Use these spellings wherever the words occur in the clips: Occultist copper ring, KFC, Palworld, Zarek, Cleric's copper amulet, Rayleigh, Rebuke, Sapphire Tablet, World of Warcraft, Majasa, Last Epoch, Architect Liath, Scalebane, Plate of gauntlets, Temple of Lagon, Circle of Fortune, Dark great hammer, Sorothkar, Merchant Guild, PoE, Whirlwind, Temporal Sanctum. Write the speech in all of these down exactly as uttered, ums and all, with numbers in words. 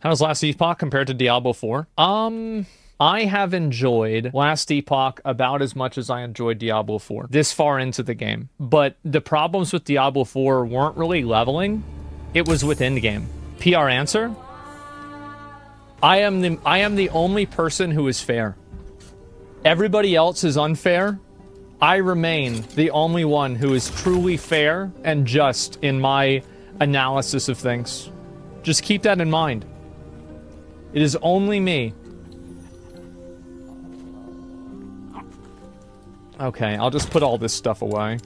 How does Last Epoch compare to Diablo four? Um... I have enjoyed Last Epoch about as much as I enjoyed Diablo four this far into the game. But the problems with Diablo four weren't really leveling. It was with endgame. P R answer? I am the, I am the only person who is fair. Everybody else is unfair. I remain the only one who is truly fair and just in my analysis of things. Just keep that in mind. It is only me. Okay, I'll just put all this stuff away.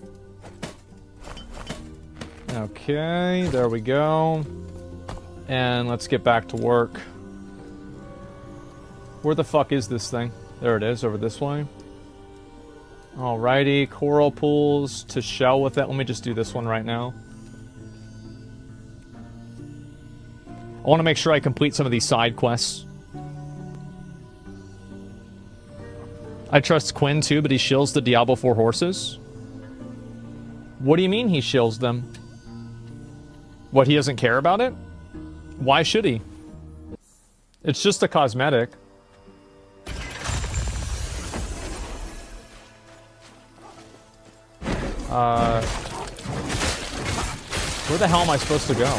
Okay, there we go. And let's get back to work. Where the fuck is this thing? There it is, over this way. Alrighty, coral pools to shell with that. Let me just do this one right now. I want to make sure I complete some of these side quests. I trust Quinn too, but he shills the Diablo four horses. What do you mean he shills them? What, he doesn't care about it? Why should he? It's just a cosmetic. Uh, where the hell am I supposed to go?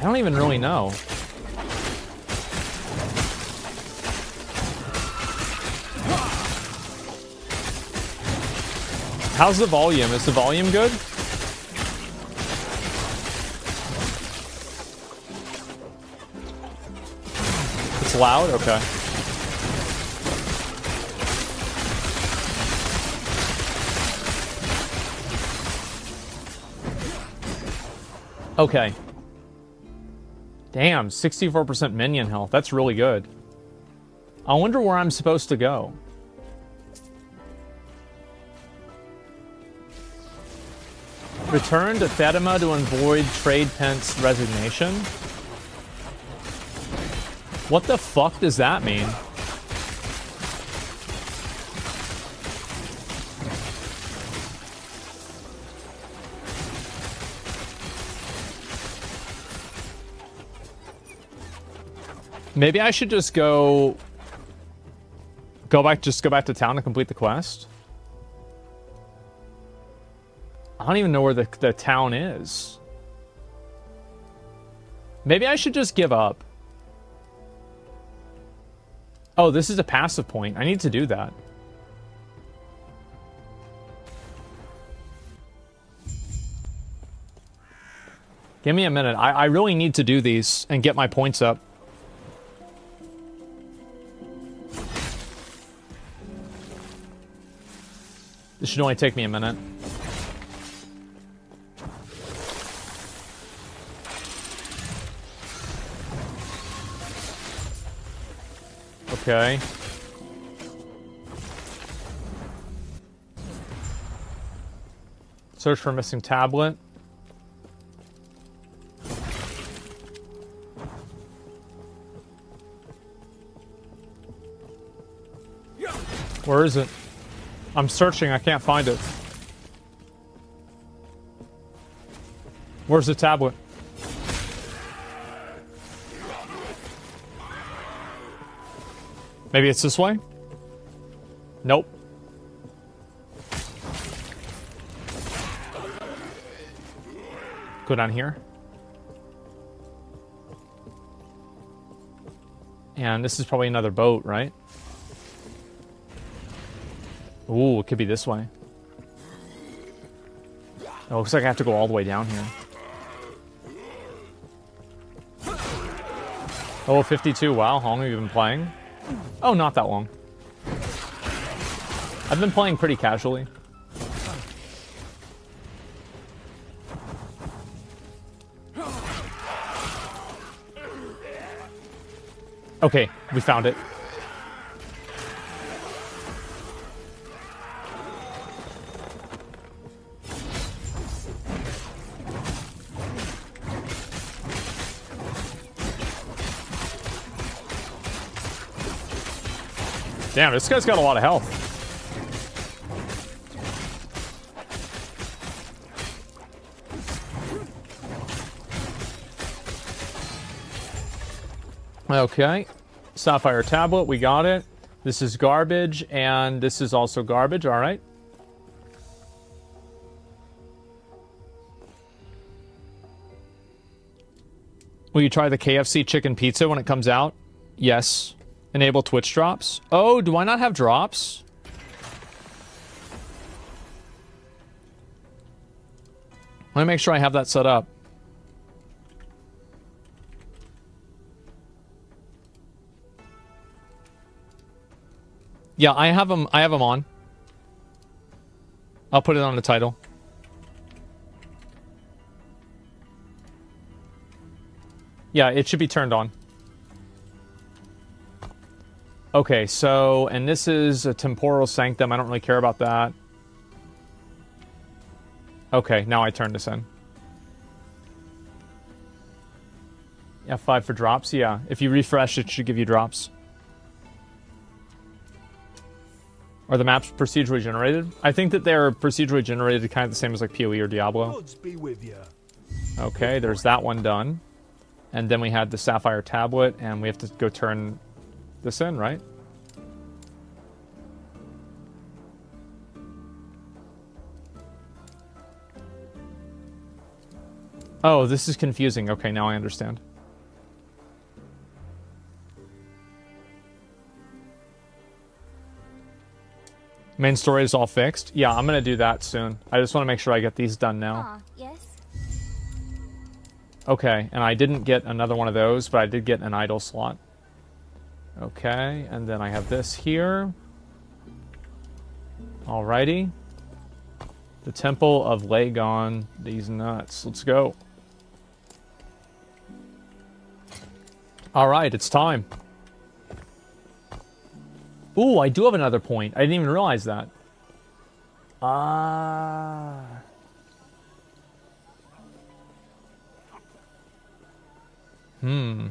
I don't even really know. How's the volume? Is the volume good? It's loud? Okay. Okay. Damn, sixty-four percent minion health. That's really good. I wonder where I'm supposed to go. Return to Fetima to avoid Trade Pence resignation? What the fuck does that mean? Maybe I should just go... Go back, just go back to town and complete the quest? I don't even know where the, the town is. Maybe I should just give up. Oh, this is a passive point. I need to do that. Give me a minute. I, I really need to do these and get my points up. This should only take me a minute. Okay. Search for missing tablet. Where is it? I'm searching, I can't find it. Where's the tablet? Maybe it's this way? Nope. Go down here. And this is probably another boat, right? Ooh, it could be this way. It looks like I have to go all the way down here. Oh, fifty-two. Wow, how long have you been playing? Oh, not that long. I've been playing pretty casually. Okay, we found it. Damn, this guy's got a lot of health. Okay. Sapphire Tablet, we got it. This is garbage, and this is also garbage. All right. Will you try the K F C chicken pizza when it comes out? Yes. Enable Twitch drops. Oh, do I not have drops? Let me make sure I have that set up. Yeah, I have them. I have them on. I'll put it on the title. Yeah, it should be turned on. Okay, so, and this is a Temporal Sanctum. I don't really care about that. Okay, now I turn this in. Yeah, five for drops. Yeah, if you refresh, it should give you drops. Are the maps procedurally generated? I think that they're procedurally generated kind of the same as like PoE or Diablo. Okay, there's that one done. And then we had the Sapphire Tablet, and we have to go turn this in, right? Oh, this is confusing. Okay, now I understand. Main story is all fixed. Yeah, I'm going to do that soon. I just want to make sure I get these done now. Uh, yes. Okay, and I didn't get another one of those, but I did get an idle slot. Okay, and then I have this here. Alrighty. The Temple of Lagon. These nuts. Let's go. Alright, it's time. Ooh, I do have another point. I didn't even realize that. Ah... Uh... Hmm.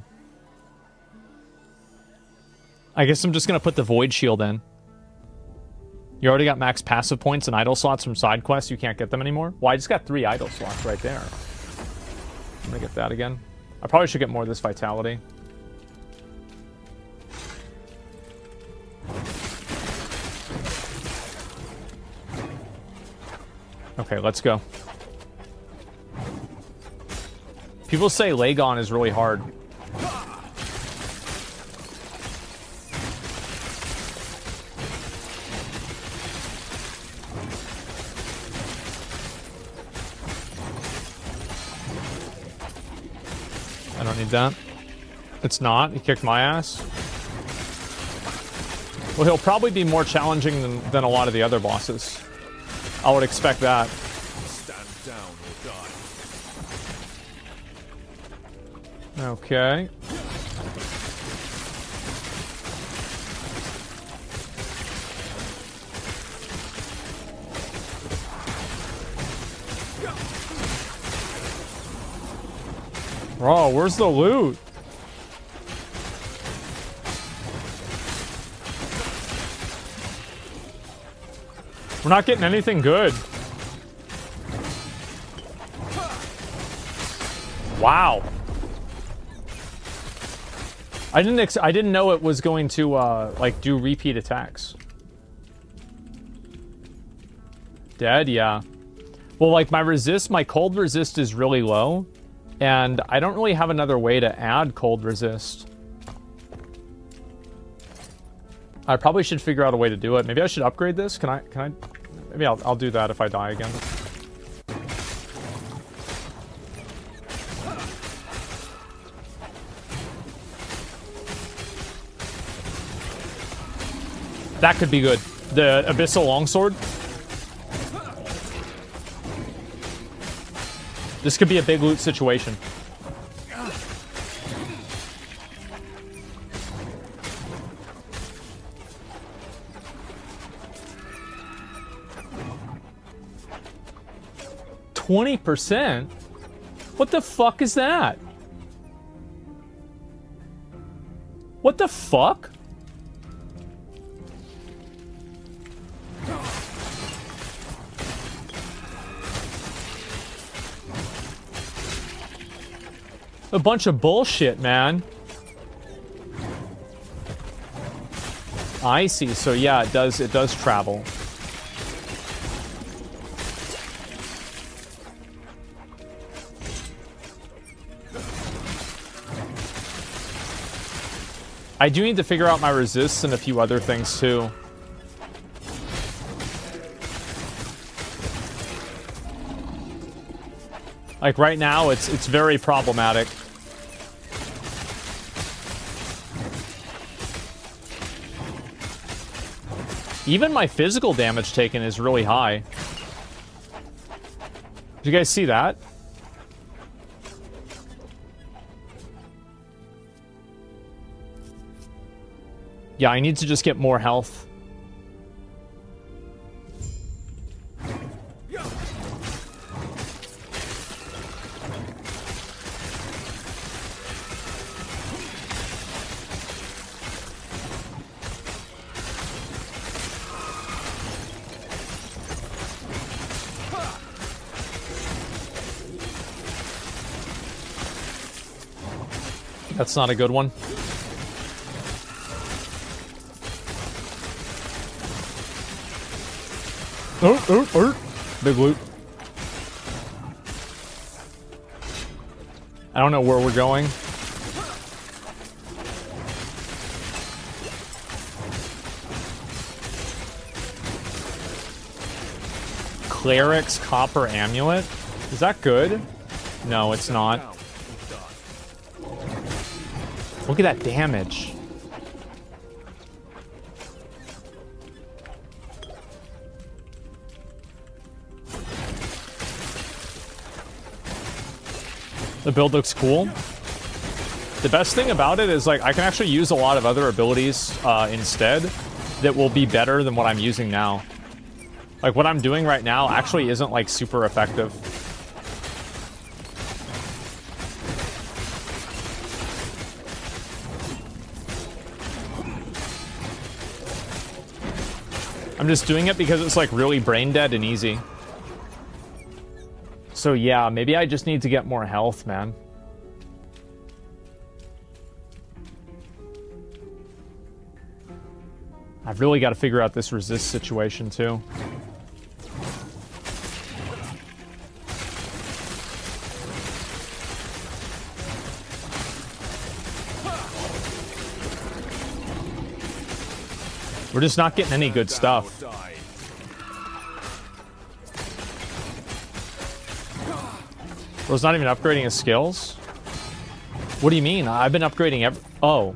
I guess I'm just going to put the Void Shield in. You already got max passive points and idle slots from side quests. You can't get them anymore. Well, I just got three idle slots right there. I'm going to get that again. I probably should get more of this Vitality. Okay, let's go. People say Lagon is really hard. I don't need that. It's not. He kicked my ass. Well, he'll probably be more challenging than, than a lot of the other bosses. I would expect that. Okay. Oh, where's the loot? We're not getting anything good. Wow. I didn't ex I didn't know it was going to uh, like do repeat attacks. Dead, yeah. Well, like my resist, my cold resist is really low, and I don't really have another way to add cold resist. I probably should figure out a way to do it. Maybe I should upgrade this. Can I? Can I? Maybe I'll, I'll do that if I die again. That could be good. The Abyssal Longsword. This could be a big loot situation. twenty percent? What the fuck is that? What the fuck? A bunch of bullshit, man. I see. So yeah, it does. It does travel. I do need to figure out my resists and a few other things too. Like right now, it's it's very problematic. Even my physical damage taken is really high. Did you guys see that? Yeah, I need to just get more health. That's not a good one. Oh, oh, oh. Big loot. I don't know where we're going. Cleric's copper amulet? Is that good? No, it's not. Look at that damage. The build looks cool. The best thing about it is, like, I can actually use a lot of other abilities uh, instead that will be better than what I'm using now. Like, what I'm doing right now actually isn't, like, super effective. I'm just doing it because it's, like, really brain dead and easy. So yeah, maybe I just need to get more health, man. I've really got to figure out this resist situation too. We're just not getting any good stuff. Bro's not even upgrading his skills? What do you mean? I've been upgrading every... Oh.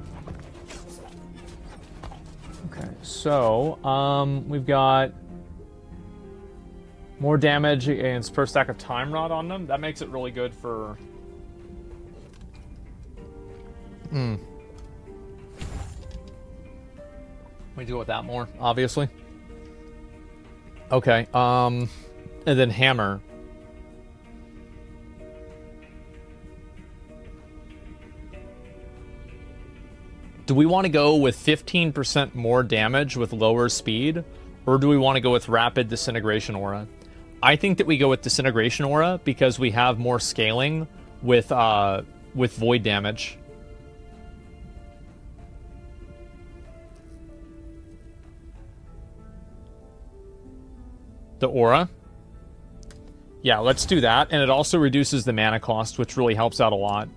Okay, so, um, we've got... more damage against per stack of time rod on them. That makes it really good for... Hmm. We deal with that more, obviously. Okay, um... and then hammer. Do we want to go with fifteen percent more damage with lower speed, or do we want to go with rapid disintegration aura? I think that we go with disintegration aura because we have more scaling with uh, with void damage. The aura. Yeah, let's do that, and it also reduces the mana cost, which really helps out a lot.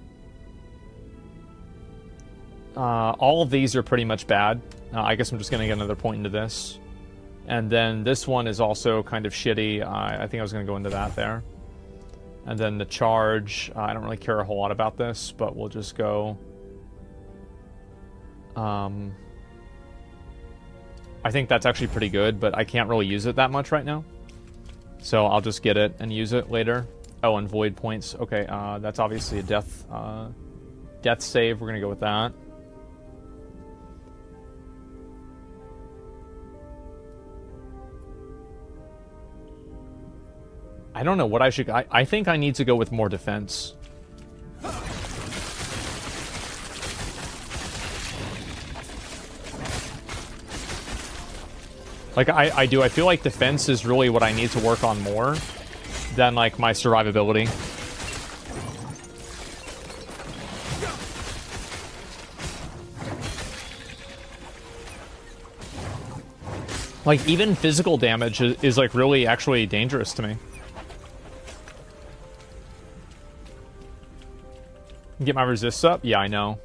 Uh, all of these are pretty much bad. Uh, I guess I'm just going to get another point into this. And then this one is also kind of shitty. Uh, I think I was going to go into that there. And then the charge. Uh, I don't really care a whole lot about this, but we'll just go... Um, I think that's actually pretty good, but I can't really use it that much right now. So I'll just get it and use it later. Oh, and void points. Okay, uh, that's obviously a death, uh, death save. We're going to go with that. I don't know what I should... I, I think I need to go with more defense. Like, I, I do. I feel like defense is really what I need to work on more than, like, my survivability. Like, even physical damage is, is like, really actually dangerous to me. Get my resists up? Yeah, I know.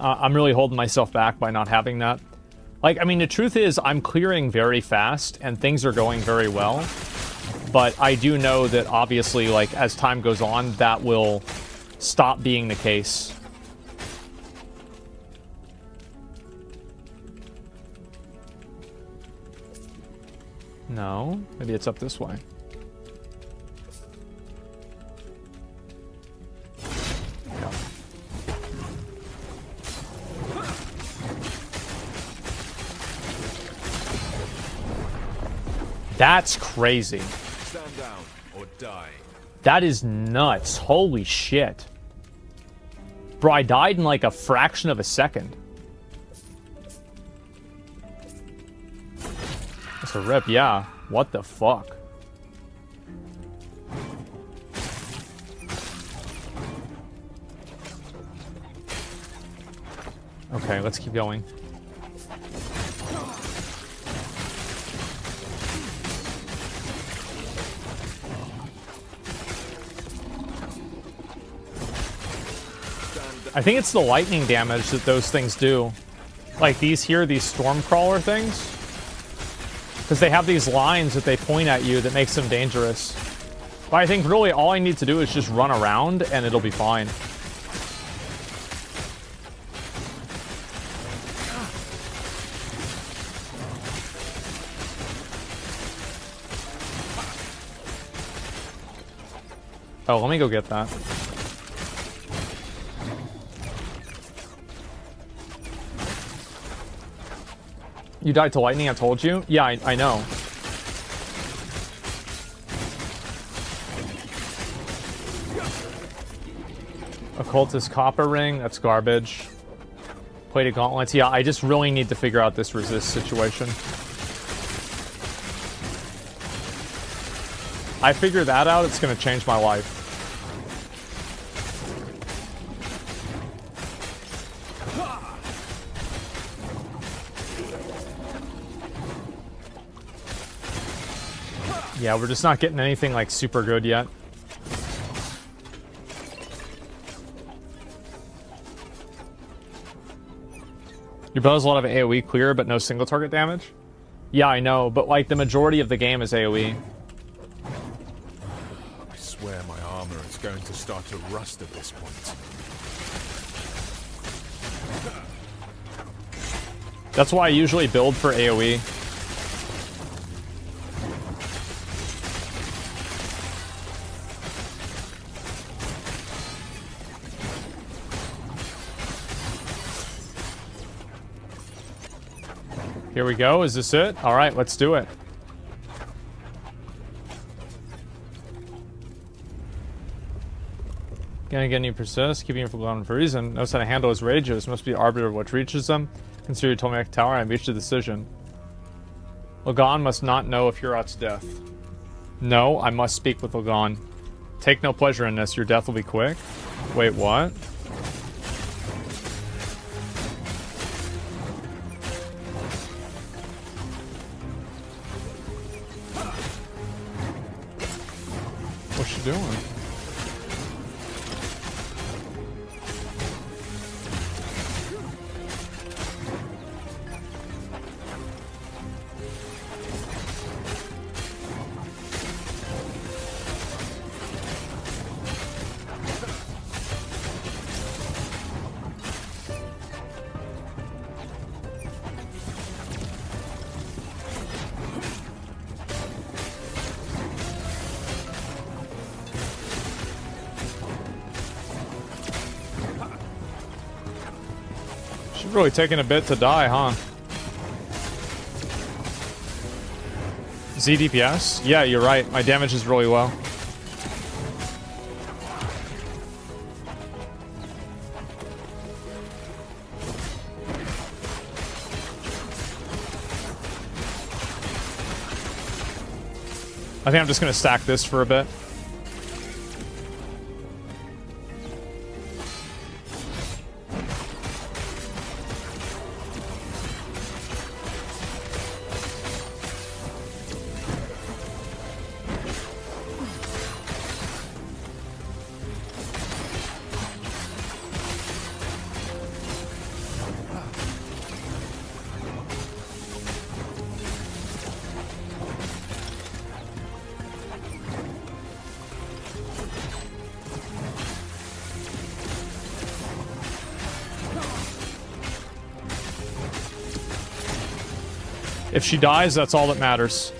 Uh, I'm really holding myself back by not having that. Like, I mean, the truth is, I'm clearing very fast, and things are going very well. But I do know that, obviously, like, as time goes on, that will stop being the case. No, maybe it's up this way. Yeah. That's crazy. Stand down or die. That is nuts. Holy shit. Bro, I died in like a fraction of a second. That's a rip, yeah. What the fuck? Okay, let's keep going. I think it's the lightning damage that those things do. Like these here, these Stormcrawler things. Because they have these lines that they point at you that makes them dangerous. But I think really all I need to do is just run around and it'll be fine. Oh, let me go get that. You died to lightning, I told you? Yeah, I, I know. Occultist copper ring, that's garbage. Plate of gauntlets, yeah, I just really need to figure out this resist situation. I figure that out, it's gonna change my life. Yeah, we're just not getting anything, like, super good yet. Your build has a lot of AoE clear, but no single target damage? Yeah, I know, but, like, the majority of the game is AoE. I swear my armor is going to start to rust at this point. That's why I usually build for AoE. Here we go. Is this it? All right, let's do it. Again, again, you persist, keeping you from going for a reason. Notice how to handle his rages. Must be the arbiter of what reaches them. Consider your Ptolemaic Tower and reach the decision. Lagon must not know of Hurot's death. No, I must speak with Lagon. Take no pleasure in this. Your death will be quick. Wait, what? Doing? Really taking a bit to die, huh? Z D P S? Yeah, you're right. My damage is really low. I think I'm just gonna stack this for a bit. If she dies, that's all that matters.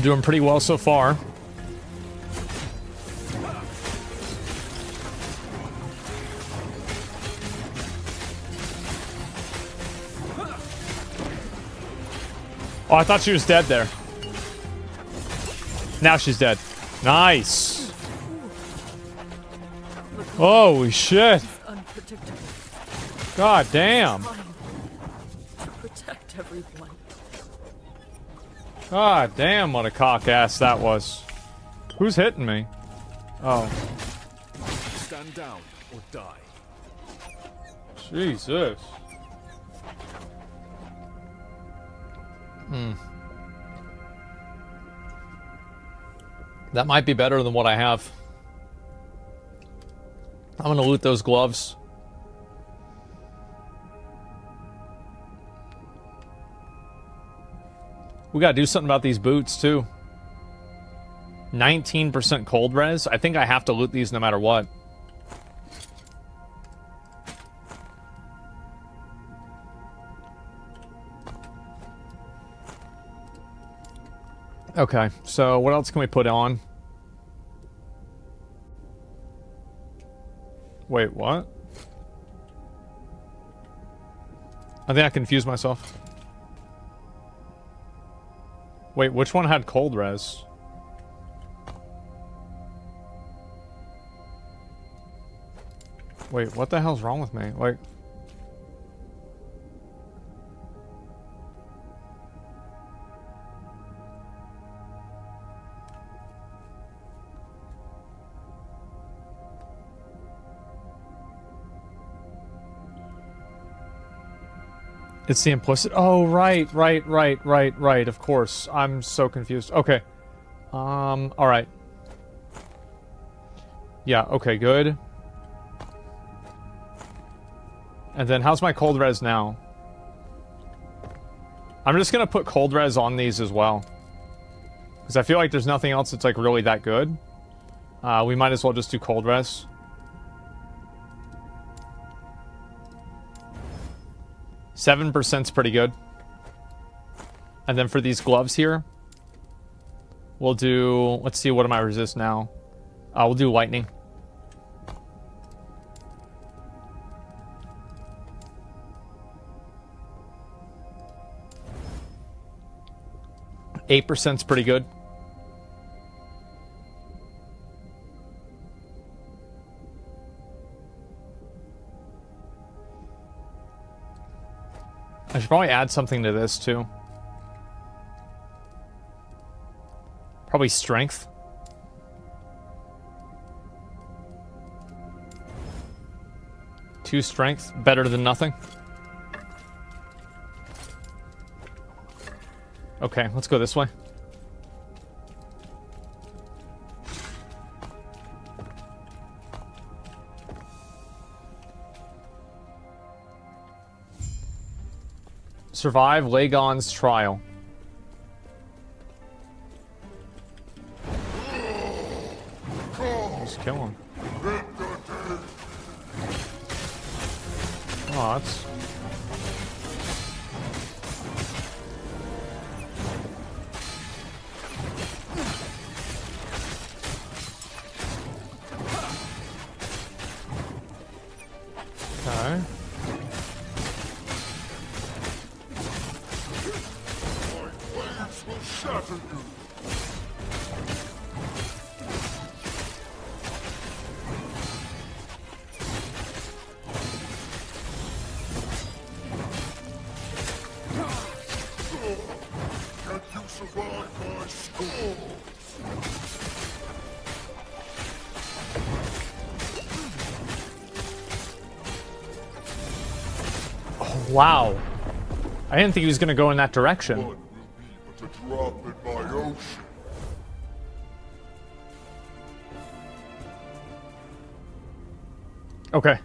Doing pretty well so far. Oh, I thought she was dead there. Now she's dead. Nice. Holy shit. God damn. God damn, what a cock ass that was. Who's hitting me? Oh. Stand down or die. Jesus. Hmm. That might be better than what I have. I'm gonna loot those gloves. We gotta do something about these boots, too. nineteen percent cold res? I think I have to loot these no matter what. Okay, so what else can we put on? Wait, what? I think I confused myself. Wait, which one had cold res? Wait, what the hell's wrong with me? Like... It's the implicit. Oh, right, right, right, right, right. Of course. I'm so confused. Okay. Um, all right. Yeah, okay, good. And then how's my cold res now? I'm just going to put cold res on these as well. Because I feel like there's nothing else that's like really that good. Uh, we might as well just do cold res. seven percent's pretty good. And then for these gloves here, we'll do... Let's see, what am I resist now? Uh, we'll do lightning. eight percent's pretty good. I should probably add something to this, too. Probably strength. Two strength, better than nothing. Okay, let's go this way. Survive Lagon's trial. Just kill him. Oh, that's... Wow. I didn't think he was going to go in that direction. What will be but a drop in my ocean? Okay.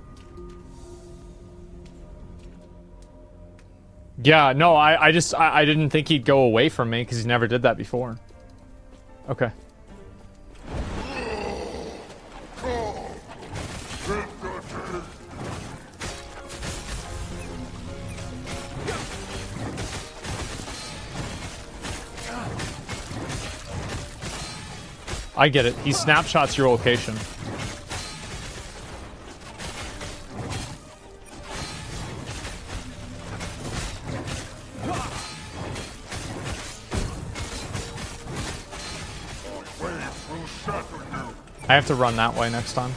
Yeah, no, I, I just, I, I didn't think he'd go away from me because he never did that before. Okay. I get it. He snapshots your location. I have to run that way next time.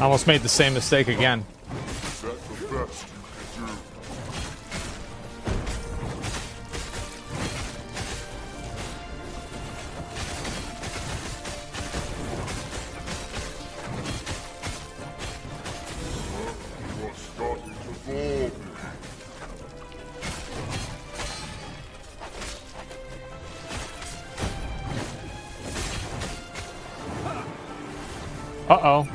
Almost made the same mistake again. Is that the best you can do? You are starting to bore me. Uh-oh.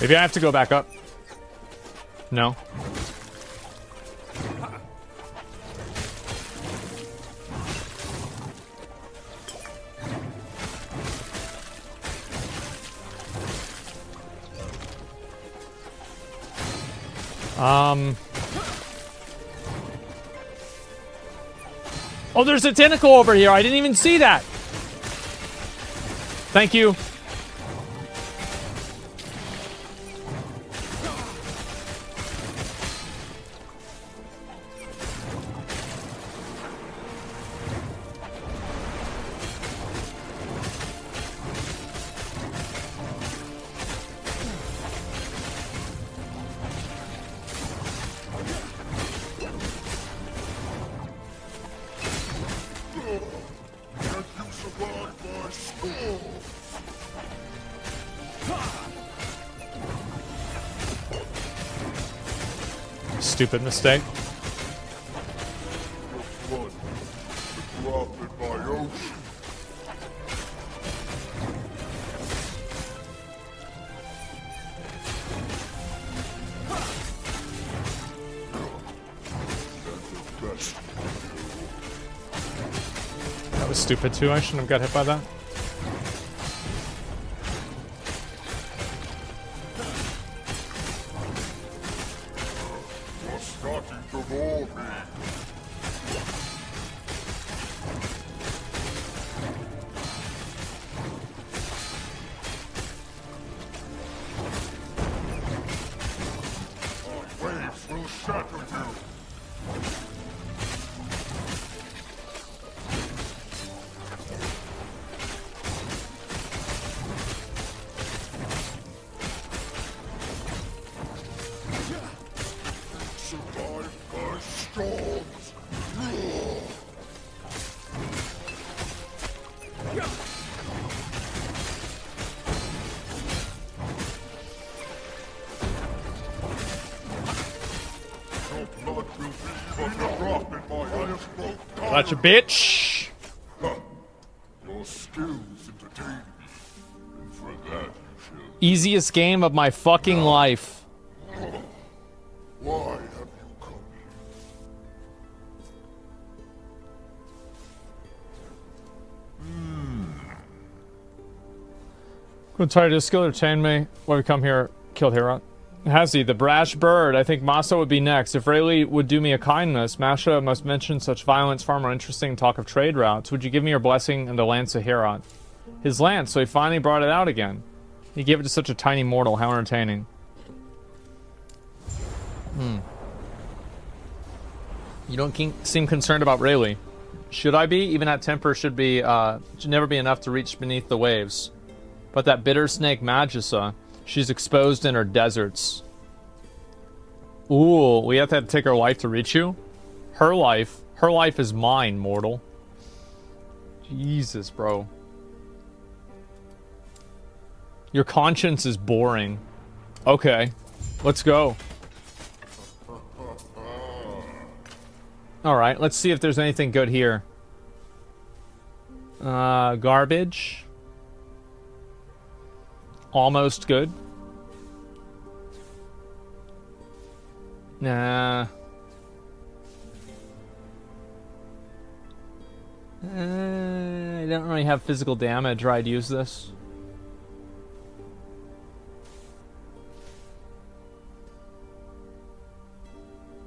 Maybe I have to go back up. No. Um. Oh, there's a tentacle over here. I didn't even see that. Thank you. Stupid mistake. That was stupid too. I shouldn't have got hit by that. Such a bitch. Your skills entertain me. For that you shall. Easiest game of my fucking now. life. Why have you come here? Hmm. I'm tired of this skill, entertain me. Why we come here? Killed Heron. Hazi, the brash bird. I think Masa would be next. If Rayleigh would do me a kindness, Masha must mention such violence, far more interesting talk of trade routes. Would you give me your blessing and the lance of Heron? His lance, so he finally brought it out again. He gave it to such a tiny mortal. How entertaining. Hmm. You don't seem concerned about Rayleigh. Should I be? Even that temper should be, uh, should never be enough to reach beneath the waves. But that bitter snake Majasa, she's exposed in her deserts. Ooh, we have to, have to take her life to reach you? Her life? Her life is mine, mortal. Jesus, bro. Your conscience is boring. Okay, let's go. Alright, let's see if there's anything good here. Uh, garbage. Almost good. Nah. Uh, I don't really have physical damage where I'd use this.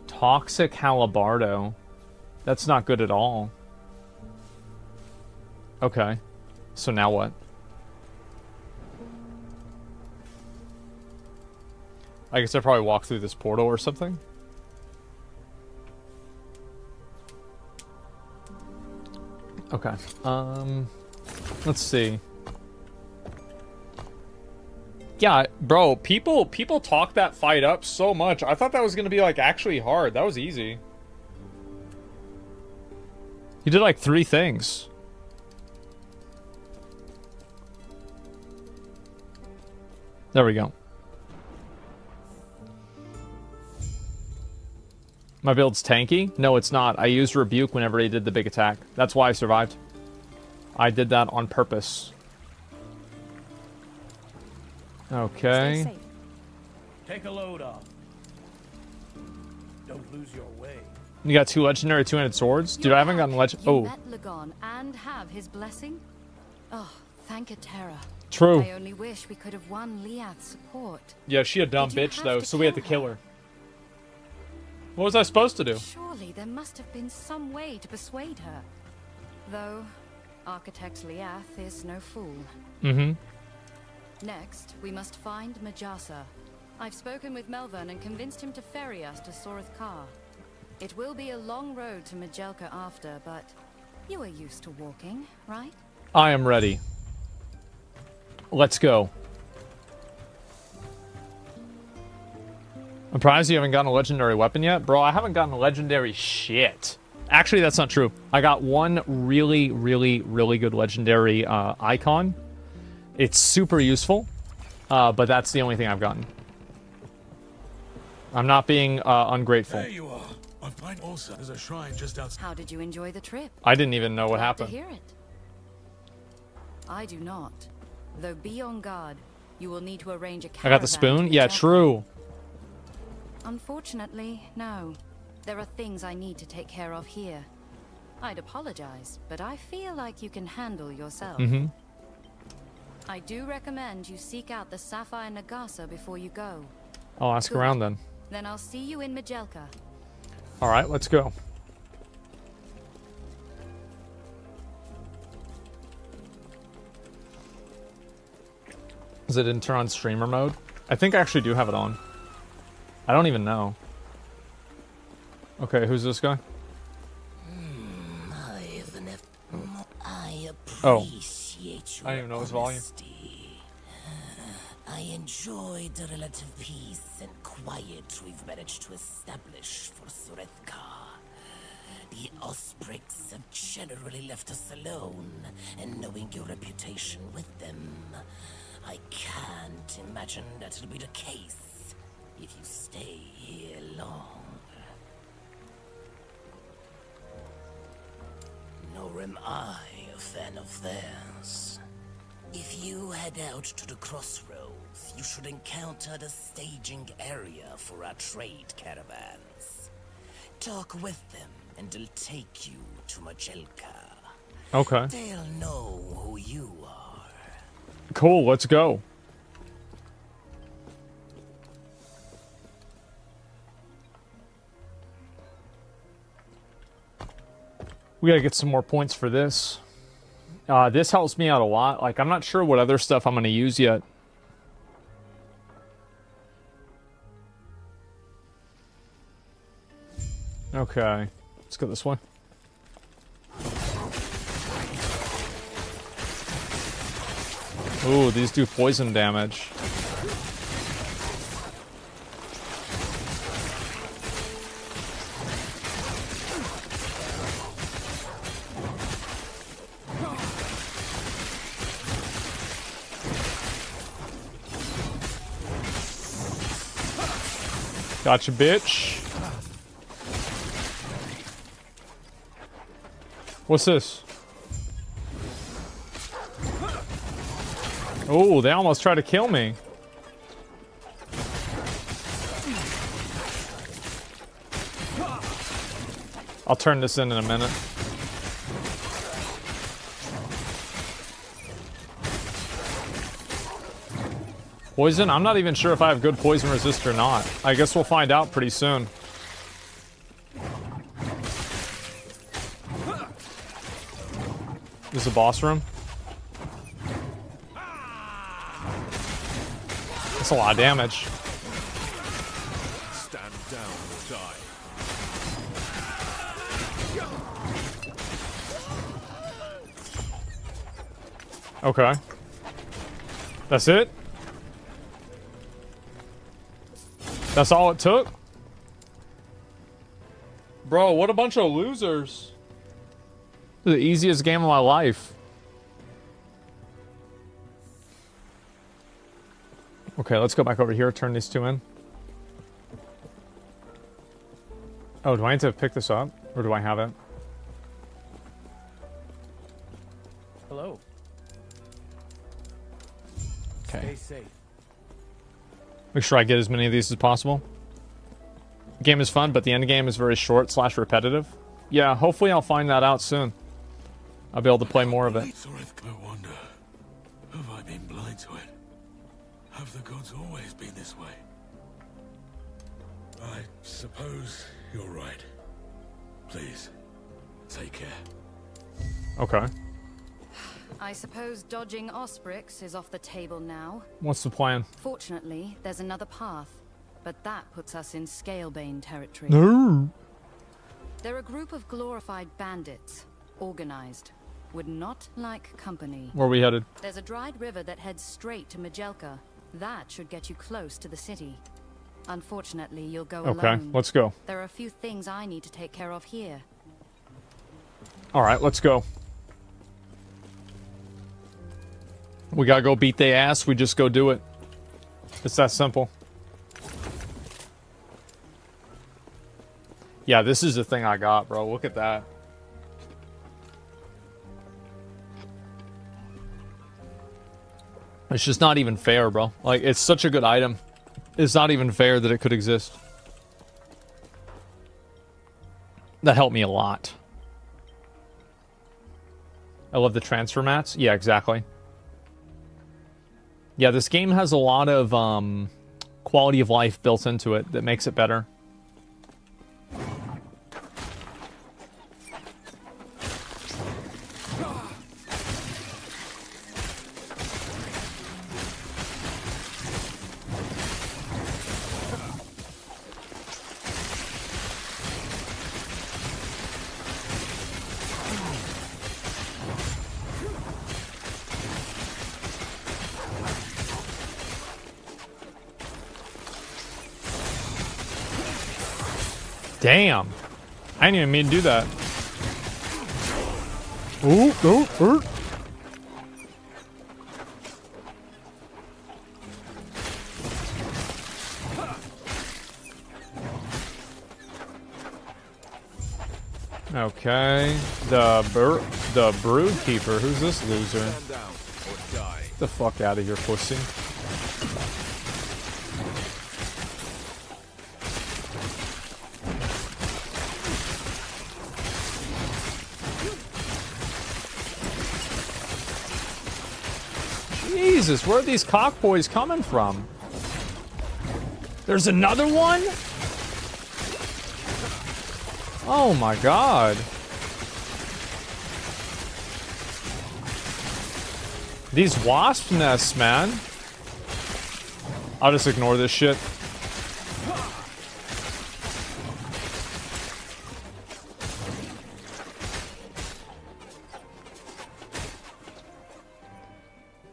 Toxic Halibardo. That's not good at all. Okay. So now what? I guess I probably walk through this portal or something. Okay. Um, let's see. Yeah, bro, people people talk that fight up so much. I thought that was gonna be like actually hard. That was easy. You did like three things. There we go. My build's tanky? No, it's not. I used Rebuke whenever he did the big attack. That's why I survived. I did that on purpose. Okay. Take a load off. Don't lose your way. You got two legendary two-handed swords? Dude, I haven't gotten legend. Oh. Met Lagon and have his blessing? Oh, thank a Terra. True. I only wish we could have won Liath's support. Yeah, she a dumb bitch though, so we had to kill her. What was I supposed to do? Surely there must have been some way to persuade her. Though, Architect Liath is no fool. Mm-hmm. Next, we must find Majasa. I've spoken with Melvern and convinced him to ferry us to Sorothkar. It will be a long road to Majelka after, but you are used to walking, right? I am ready. Let's go. I'm surprised you haven't gotten a legendary weapon yet. Bro, I haven't gotten a legendary shit. Actually, that's not true. I got one really, really, really good legendary uh, icon. It's super useful, uh, but that's the only thing I've gotten. I'm not being uh, ungrateful. There you are. I find also there's a shrine just outside. How did you enjoy the trip? I didn't even know what happened. To hear it. I do not. Though be on guard. You will need to arrange a caravan. I got the spoon? Yeah, true. Unfortunately, no. There are things I need to take care of here. I'd apologize, but I feel like you can handle yourself. Mm-hmm. I do recommend you seek out the Sapphire Nagasa before you go. I'll ask Good. around then. Then I'll see you in Majelka. Alright, let's go. Is it in turn on streamer mode? I think I actually do have it on. I don't even know. Okay, who's this guy? Oh. I don't even know his volume. I enjoy the relative peace and quiet we've managed to establish for Sorothkar. The Osprix have generally left us alone, and knowing your reputation with them, I can't imagine that'll be the case if you stay here long. am I a fan of theirs? If you head out to the crossroads, you should encounter the staging area for our trade caravans. Talk with them, and they'll take you to Majelka. Okay. They'll know who you are. Cool, let's go. We gotta get some more points for this. Uh, this helps me out a lot. Like, I'm not sure what other stuff I'm gonna use yet. Okay, let's go this way. Ooh, these do poison damage. Gotcha, bitch. What's this? Oh, they almost tried to kill me. I'll turn this in in a minute. Poison? I'm not even sure if I have good poison resist or not. I guess we'll find out pretty soon. This is the boss room. That's a lot of damage. Stand down or die. Okay. That's it? That's all it took? Bro, what a bunch of losers. The easiest game of my life. Okay, let's go back over here, turn these two in. Oh, do I need to pick this up? Or do I have it? Hello. Okay. Stay safe. Make sure I get as many of these as possible. The game is fun, but the end game is very short slash repetitive. Yeah, hopefully I'll find that out soon. I'll be able to play more of it. Sorothkar wonder, have I been blind to it? Have the gods always been this way? I suppose you're right. Please, take care. Okay. I suppose dodging Osprix is off the table now. What's the plan? Fortunately, there's another path, but that puts us in Scalebane territory. No. They're a group of glorified bandits, organized. Would not like company. Where are we headed? There's a dried river that heads straight to Majelka. That should get you close to the city. Unfortunately, you'll go alone. Okay, let's go. There are a few things I need to take care of here. All right, let's go. We gotta go beat their ass, we just go do it. It's that simple. Yeah, this is the thing I got, bro. Look at that. It's just not even fair, bro. Like, it's such a good item. It's not even fair that it could exist. That helped me a lot. I love the transfer mats. Yeah, exactly. Yeah, this game has a lot of um, quality of life built into it that makes it better. Damn. I didn't even mean to do that. Ooh, ooh, ooh. Okay. The bur the Brood keeper. Who's this loser? Get the fuck out of here, pussy. Jesus, where are these cockboys coming from? There's another one? Oh my god. These wasp nests, man. I'll just ignore this shit.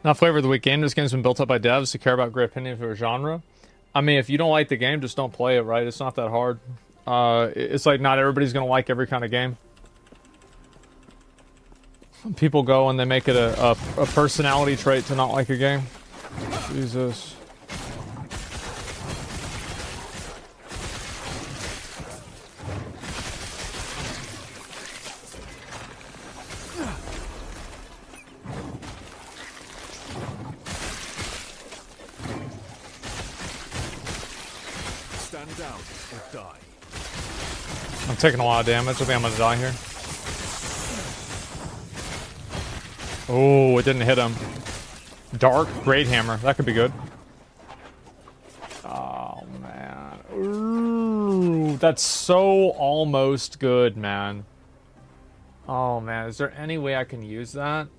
Not flavor of the week game. This game's been built up by devs to care about great opinion for a genre. I mean, if you don't like the game, just don't play it, right? It's not that hard. Uh, it's like not everybody's going to like every kind of game. People go and they make it a, a, a personality trait to not like a game. Jesus. Taking a lot of damage. I think I'm gonna die here. Oh, it didn't hit him. Dark great hammer. That could be good. Oh man. Ooh, that's so almost good, man. Oh man, is there any way I can use that?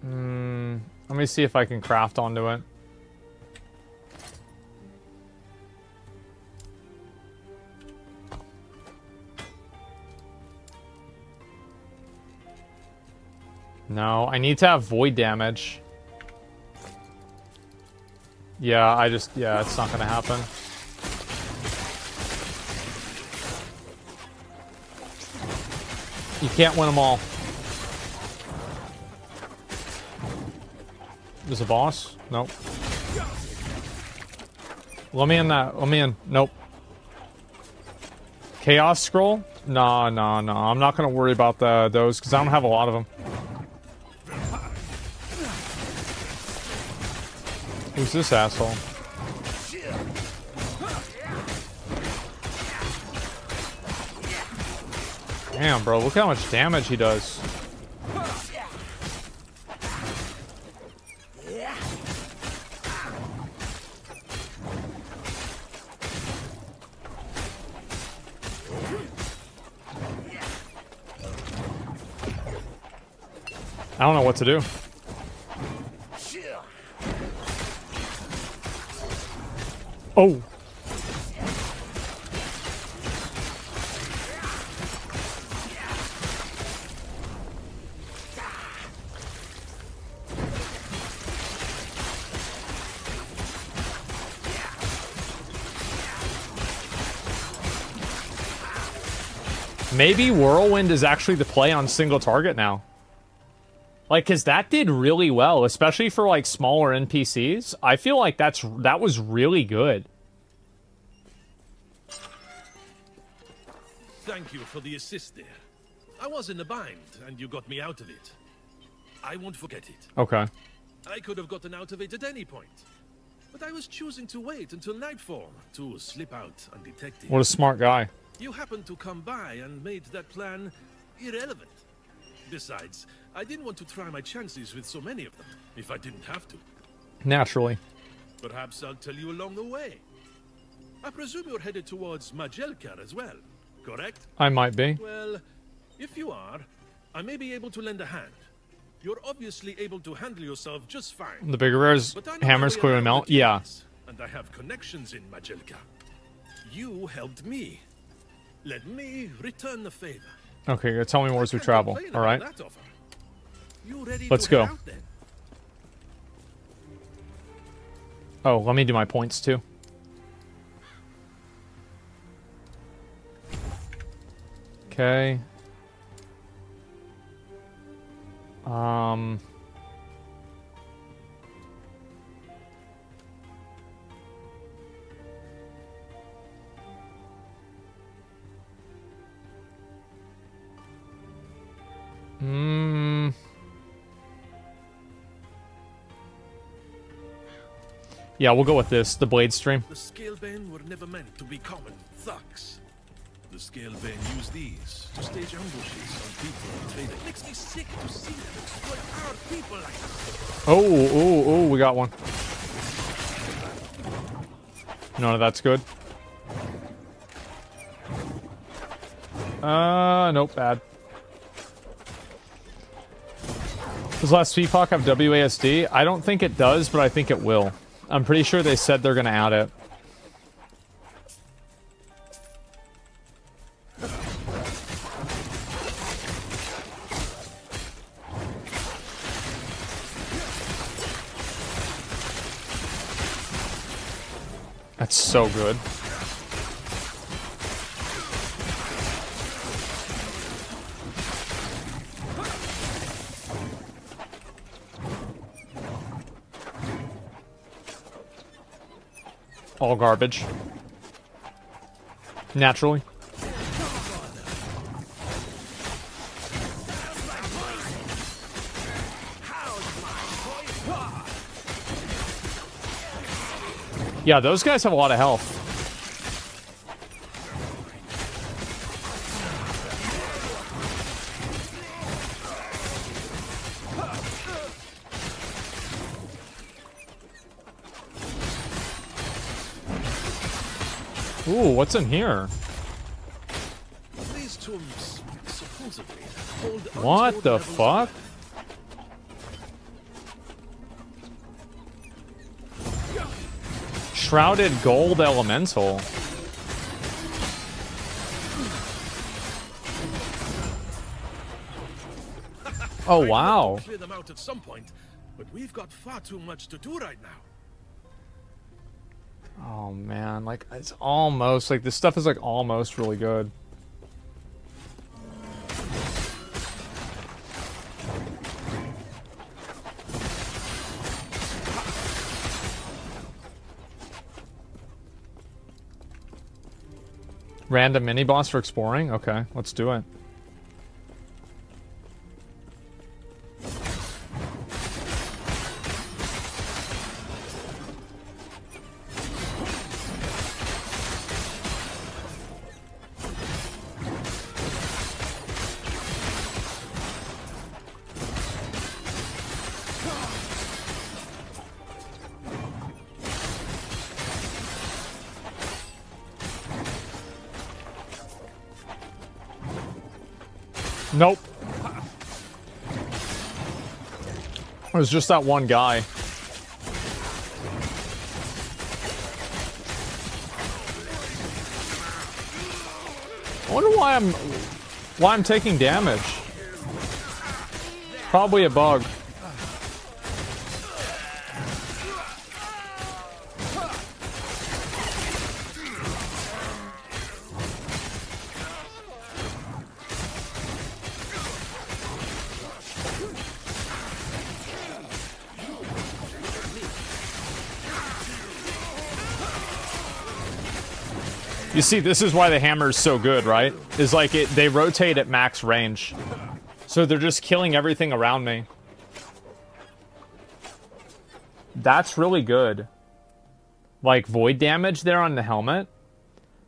Hmm. Let me see if I can craft onto it. No, I need to have void damage. Yeah, I just... Yeah, it's not gonna happen. You can't win them all. There's a boss? Nope. Let me in that. Let me in. Nope. Chaos scroll? Nah, nah, nah. I'm not gonna worry about the, those, because I don't have a lot of them. Who's this asshole? Damn, bro, look how much damage he does. I don't know what to do. Oh. Maybe Whirlwind is actually the play on single target now. Like, cause that did really well, especially for like smaller N P Cs. I feel like that's that was really good. Thank you for the assist there. I was in a bind, and you got me out of it. I won't forget it. Okay. I could have gotten out of it at any point, but I was choosing to wait until nightfall to slip out undetected. What a smart guy! You happened to come by and made that plan irrelevant. Besides, I didn't want to try my chances with so many of them, if I didn't have to. Naturally. Perhaps I'll tell you along the way. I presume you're headed towards Majelka as well, correct? I might be. Well, if you are, I may be able to lend a hand. You're obviously able to handle yourself just fine. The bigger rares, hammers clearly melt, yeah. And I have connections in Majelka. You helped me. Let me return the favor. Okay, you're tell me more as we travel, all right? Let's go. Oh, let me do my points, too. Okay. Um... Hmm. Yeah, we'll go with this, the blade stream. The Scalebane were never meant to be common thugs. The Scalebane use these to stage ambushes on people and trade. It makes me sick to see them exploit our people like this. Oh, oh, oh, we got one. None of that's good. Uh, nope, bad. Does Last Epoch have W A S D? I don't think it does, but I think it will. I'm pretty sure they said they're gonna add it. That's so good. All garbage. Naturally. Yeah, those guys have a lot of health. Ooh, what's in here? These tombs supposedly hold what the fuck? Shrouded gold elemental. Oh wow. Clear them out at some point, but we've got far too much to do right now. Oh man, like it's almost like this stuff is like almost really good. Random mini boss for exploring? Okay, let's do it. Nope. It was just that one guy. I wonder why I'm why I'm taking damage. Probably a bug. You see, this is why the hammer is so good, right? Is like it they rotate at max range. So they're just killing everything around me. That's really good. Like void damage there on the helmet.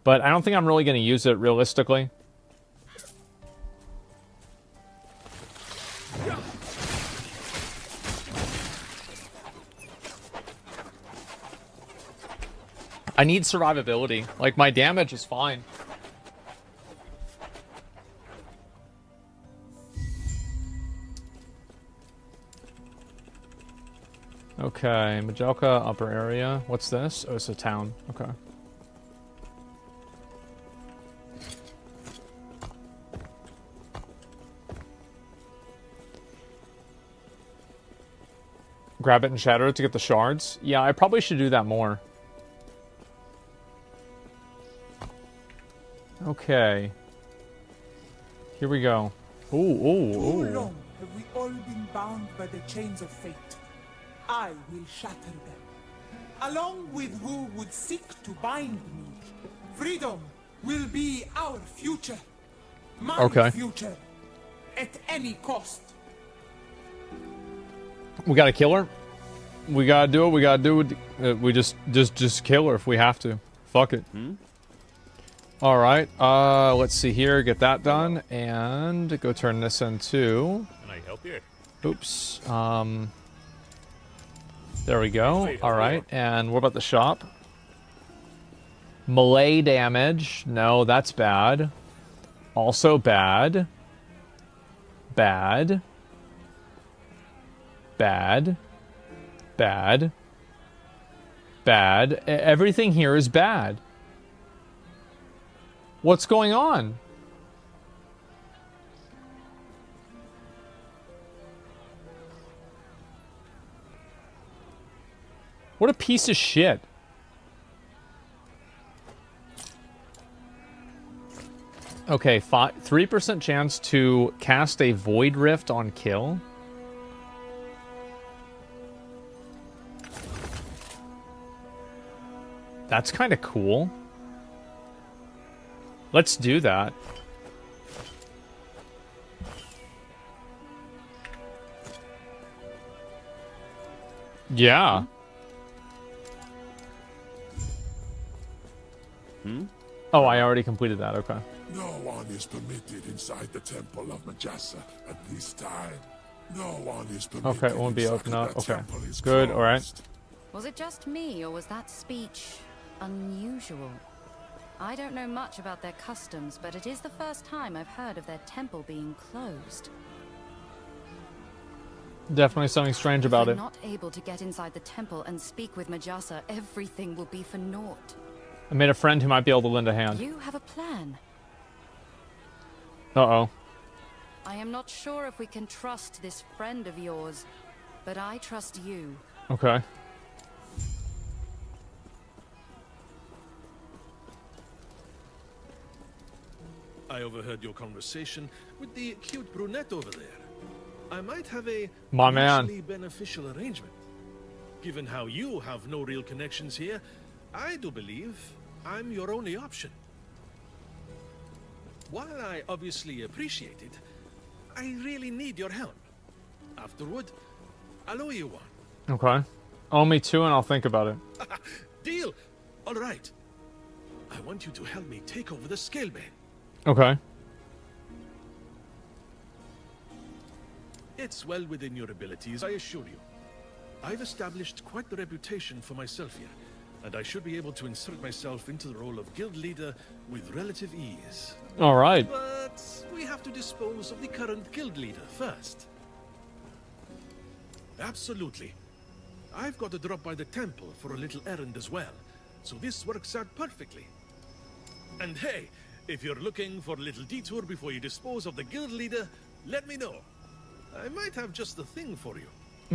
But I don't think I'm really going to use it realistically. I need survivability. Like, my damage is fine. Okay, Majelka, upper area. What's this? Oh, it's a town. Okay. Grab it and shatter it to get the shards? Yeah, I probably should do that more. Okay. Here we go. Ooh, ooh, ooh. Too long have we all been bound by the chains of fate. I will shatter them, along with who would seek to bind me. Freedom will be our future. My okay. future. at any cost. We gotta kill her. We gotta do it. We gotta do it. Uh, we just, just, just kill her if we have to. Fuck it. Hmm? All right. Uh, let's see here. Get that done, and go turn this into. Can I help you? Oops. Um. There we go. All right. And what about the shop? Melee damage. No, that's bad. Also bad. Bad. Bad. Bad. Bad. Everything here is bad. What's going on? What a piece of shit. Okay, three percent chance to cast a Void Rift on kill. That's kind of cool. Let's do that. Yeah. Hmm? Oh, I already completed that. Okay. No one is permitted inside the Temple of Majasa at this time. No one is permitted. Okay, it won't be open up. Okay. Good, alright. Was it just me, or was that speech unusual? I don't know much about their customs, but it is the first time I've heard of their temple being closed. Definitely something strange about it. If I'm not able to get inside the temple and speak with Majasa, everything will be for naught. I made a friend who might be able to lend a hand. You have a plan. Uh-oh. I am not sure if we can trust this friend of yours, but I trust you. Okay. I overheard your conversation with the cute brunette over there. I might have a My man. beneficial arrangement. Given how you have no real connections here, I do believe I'm your only option. While I obviously appreciate it, I really need your help. Afterward, I'll owe you one. Okay. Owe me two and I'll think about it. Deal! All right. I want you to help me take over the Scalebane. Okay. It's well within your abilities, I assure you. I've established quite the reputation for myself here, and I should be able to insert myself into the role of guild leader with relative ease. All right. But we have to dispose of the current guild leader first. Absolutely. I've got to drop by the temple for a little errand as well, so this works out perfectly. And hey, if you're looking for a little detour before you dispose of the guild leader, let me know. I might have just the thing for you.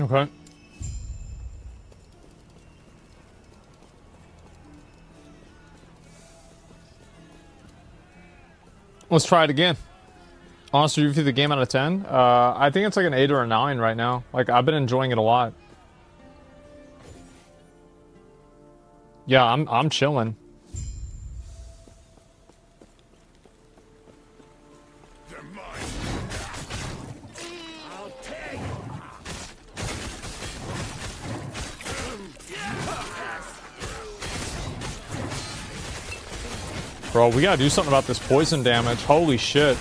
Okay. Let's try it again. Honestly, you review the game out of ten. Uh, I think it's like an eight or a nine right now. Like, I've been enjoying it a lot. Yeah, I'm I'm chilling. Bro, we gotta do something about this poison damage. Holy shit.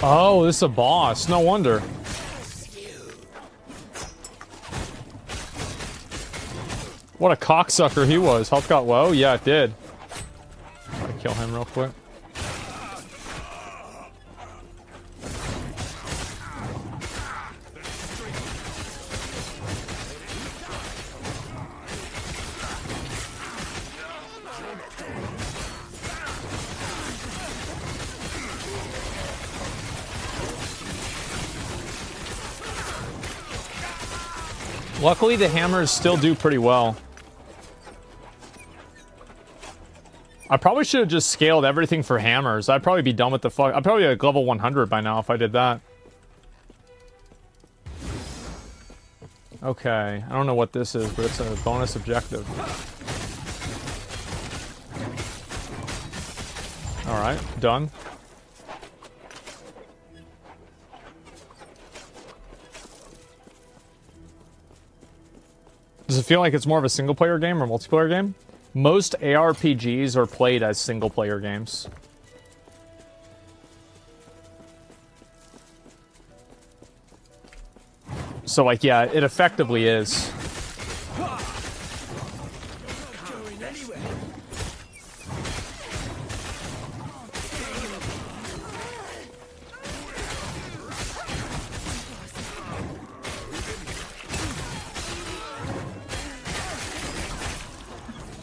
Oh, this is a boss. No wonder. What a cocksucker he was. Health got low? Yeah, it did. Gotta kill him real quick. Luckily, the hammers still do pretty well. I probably should have just scaled everything for hammers. I'd probably be done with the fuck. I'd probably be like level one hundred by now if I did that. Okay, I don't know what this is, but it's a bonus objective. Alright, done. Does it feel like it's more of a single-player game or multiplayer game? Most A R P Gs are played as single-player games. So, like, yeah, it effectively is.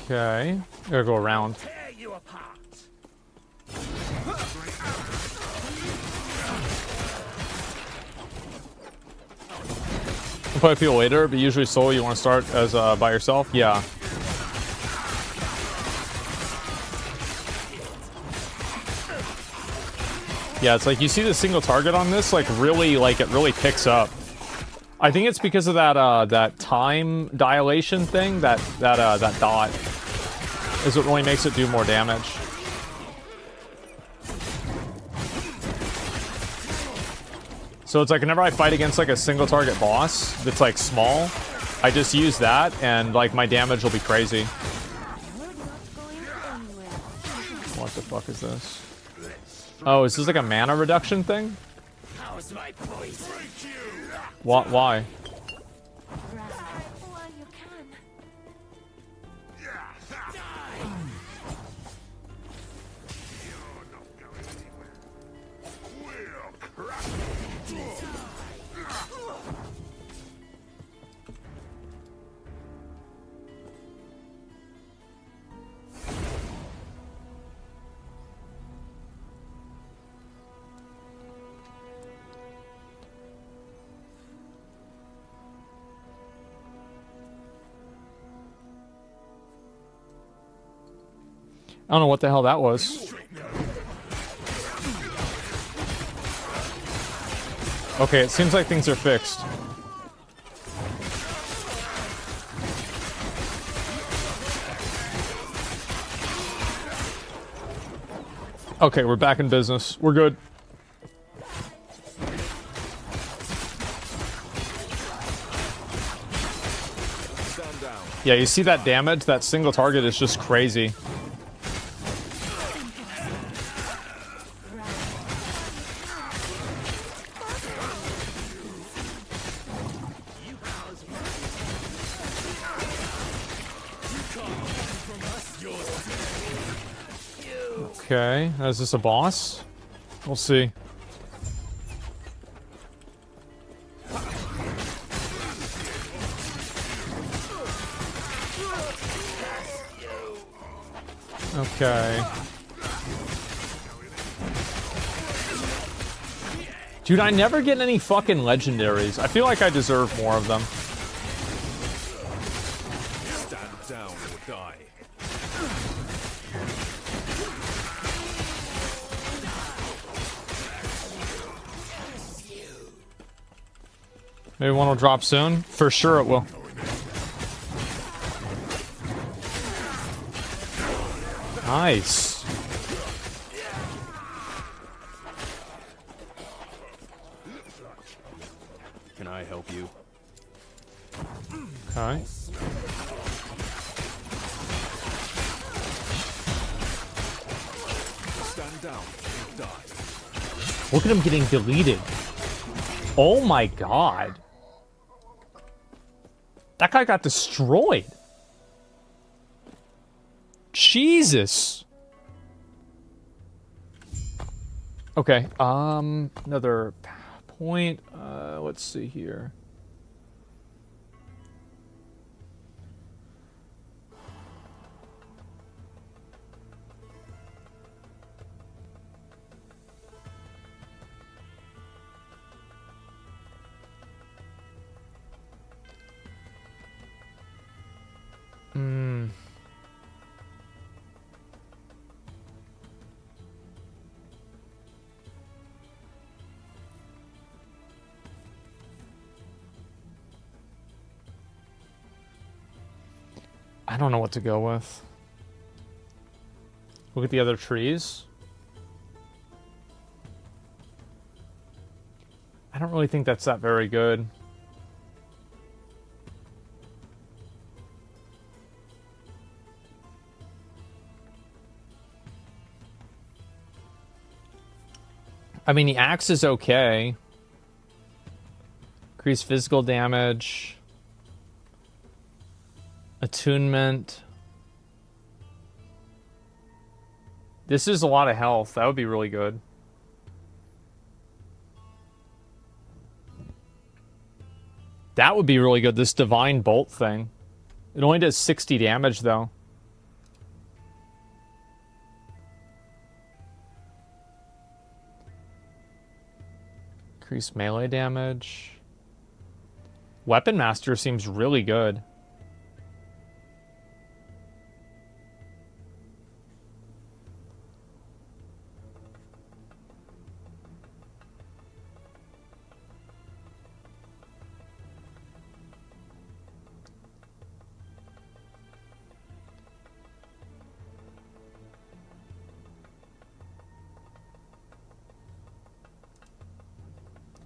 Okay, I gotta go around. I'll play with people later, but usually solo you want to start as uh, by yourself. Yeah. Yeah, it's like you see the single target on this, like really, like it really picks up. I think it's because of that uh, that time dilation thing, that that uh, that dot. Is what really makes it do more damage. So it's like whenever I fight against like a single target boss that's like small, I just use that and like my damage will be crazy. What the fuck is this? Oh, is this like a mana reduction thing? What? Why? I don't know what the hell that was. Okay, it seems like things are fixed. Okay, we're back in business. We're good. Yeah, you see that damage? That single target is just crazy. Okay, is this a boss? We'll see. Okay. Dude, I never get any fucking legendaries. I feel like I deserve more of them. Maybe one will drop soon. For sure it will. Nice. Can I help you? Okay. Stand down. Die. Look at him getting deleted. Oh my god. That guy got destroyed. Jesus. Okay, um, another point. Uh, let's see here. Hmm. I don't know what to go with. Look at the other trees. I don't really think that's that very good. I mean, the axe is okay. Increase physical damage. Attunement. This is a lot of health. That would be really good. That would be really good, this Divine Bolt thing. It only does sixty damage, though. Increase melee damage. Weapon Master seems really good.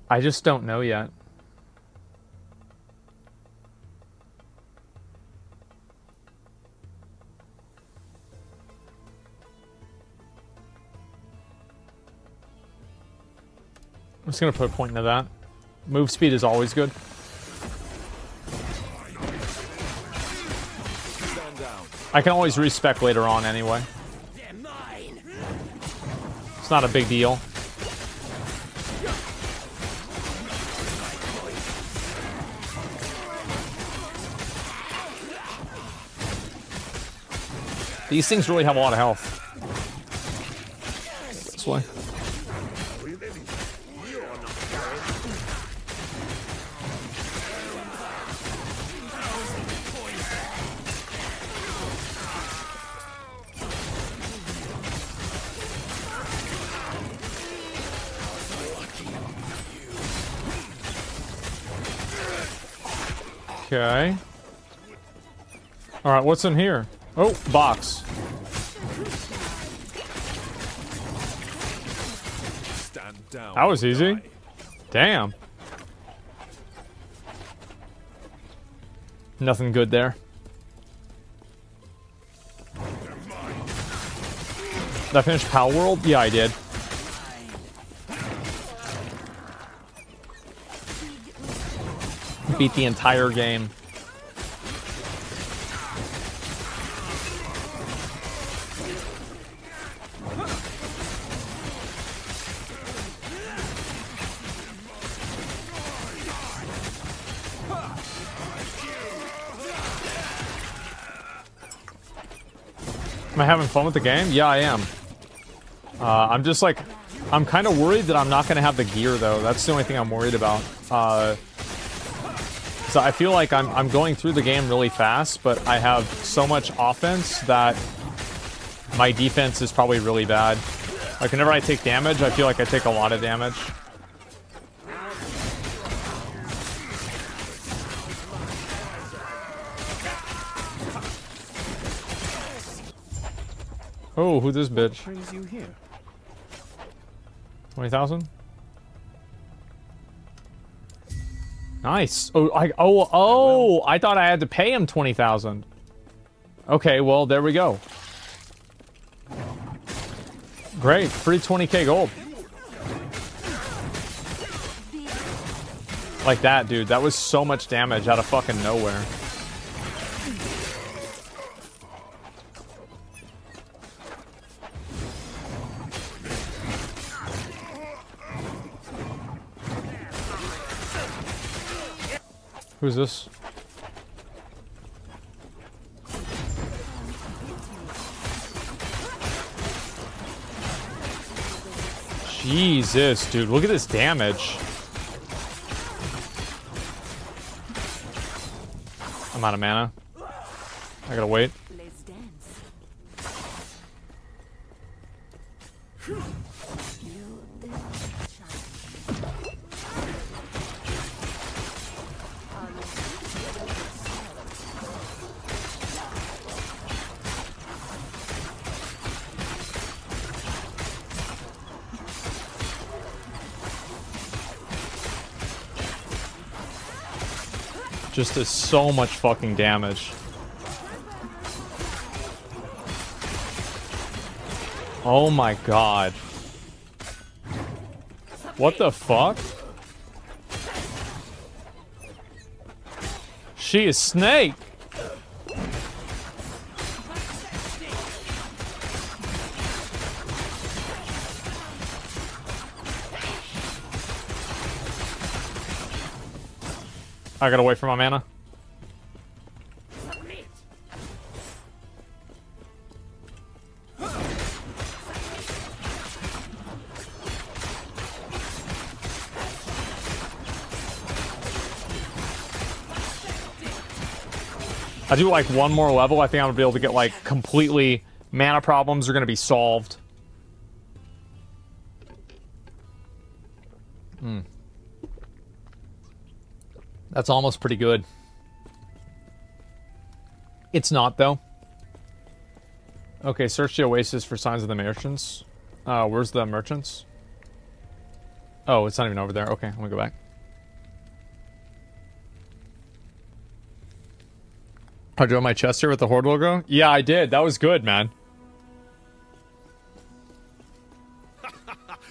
I just don't know yet. I'm just going to put a point into that. Move speed is always good. I can always respec later on anyway. It's not a big deal. These things really have a lot of health. This way. Okay. All right, what's in here? Oh, box. Stand down. That was easy. Damn. Nothing good there. Did I finish Palworld? Yeah, I did. Beat the entire game. Am I having fun with the game? Yeah, I am. Uh, I'm just like, I'm kind of worried that I'm not going to have the gear, though. That's the only thing I'm worried about. Uh, so I feel like I'm, I'm going through the game really fast, but I have so much offense that my defense is probably really bad. Like, whenever I take damage, I feel like I take a lot of damage. Oh, who this bitch? twenty thousand? Nice. Oh, I oh oh, I thought I had to pay him twenty thousand. Okay, well, there we go. Great, free twenty K gold. Like that, dude. That was so much damage out of fucking nowhere. Who's this? Jesus, dude, look at this damage. I'm out of mana. I gotta wait. just does so much fucking damage. Oh my god. What the fuck? She is Snake! I gotta wait for my mana. I do like one more level, I think I'm gonna be able to get like completely mana problems are gonna be solved. Hmm. That's almost pretty good. It's not though. Okay, search the Oasis for signs of the merchants. Uh, where's the merchants? Oh, it's not even over there. Okay, I'm gonna go back. I drew my chest here with the Horde logo? Yeah, I did. That was good, man.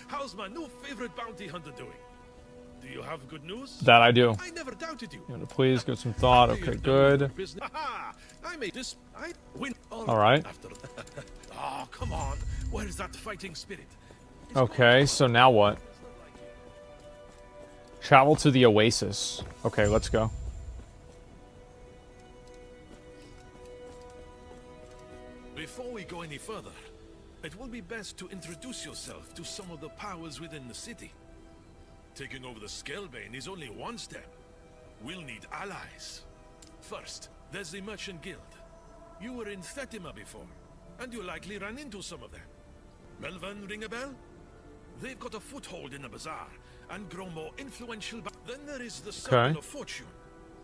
How's my new favorite bounty hunter doing? Do you have good news? That I do. I never doubted you. You know, please give some thought. Okay, good. I made this. I win. All right. Oh, come on. Where is that fighting spirit? Okay, so now what? Travel to the Oasis. Okay, let's go. Before we go any further, it will be best to introduce yourself to some of the powers within the city. Taking over the Scalebane is only one step. We'll need allies. First, there's the Merchant Guild. You were in Fetima before, and you likely ran into some of them. Melvern ring a bell? They've got a foothold in the bazaar, and grow more influential by... Then there is the Circle okay. of Fortune.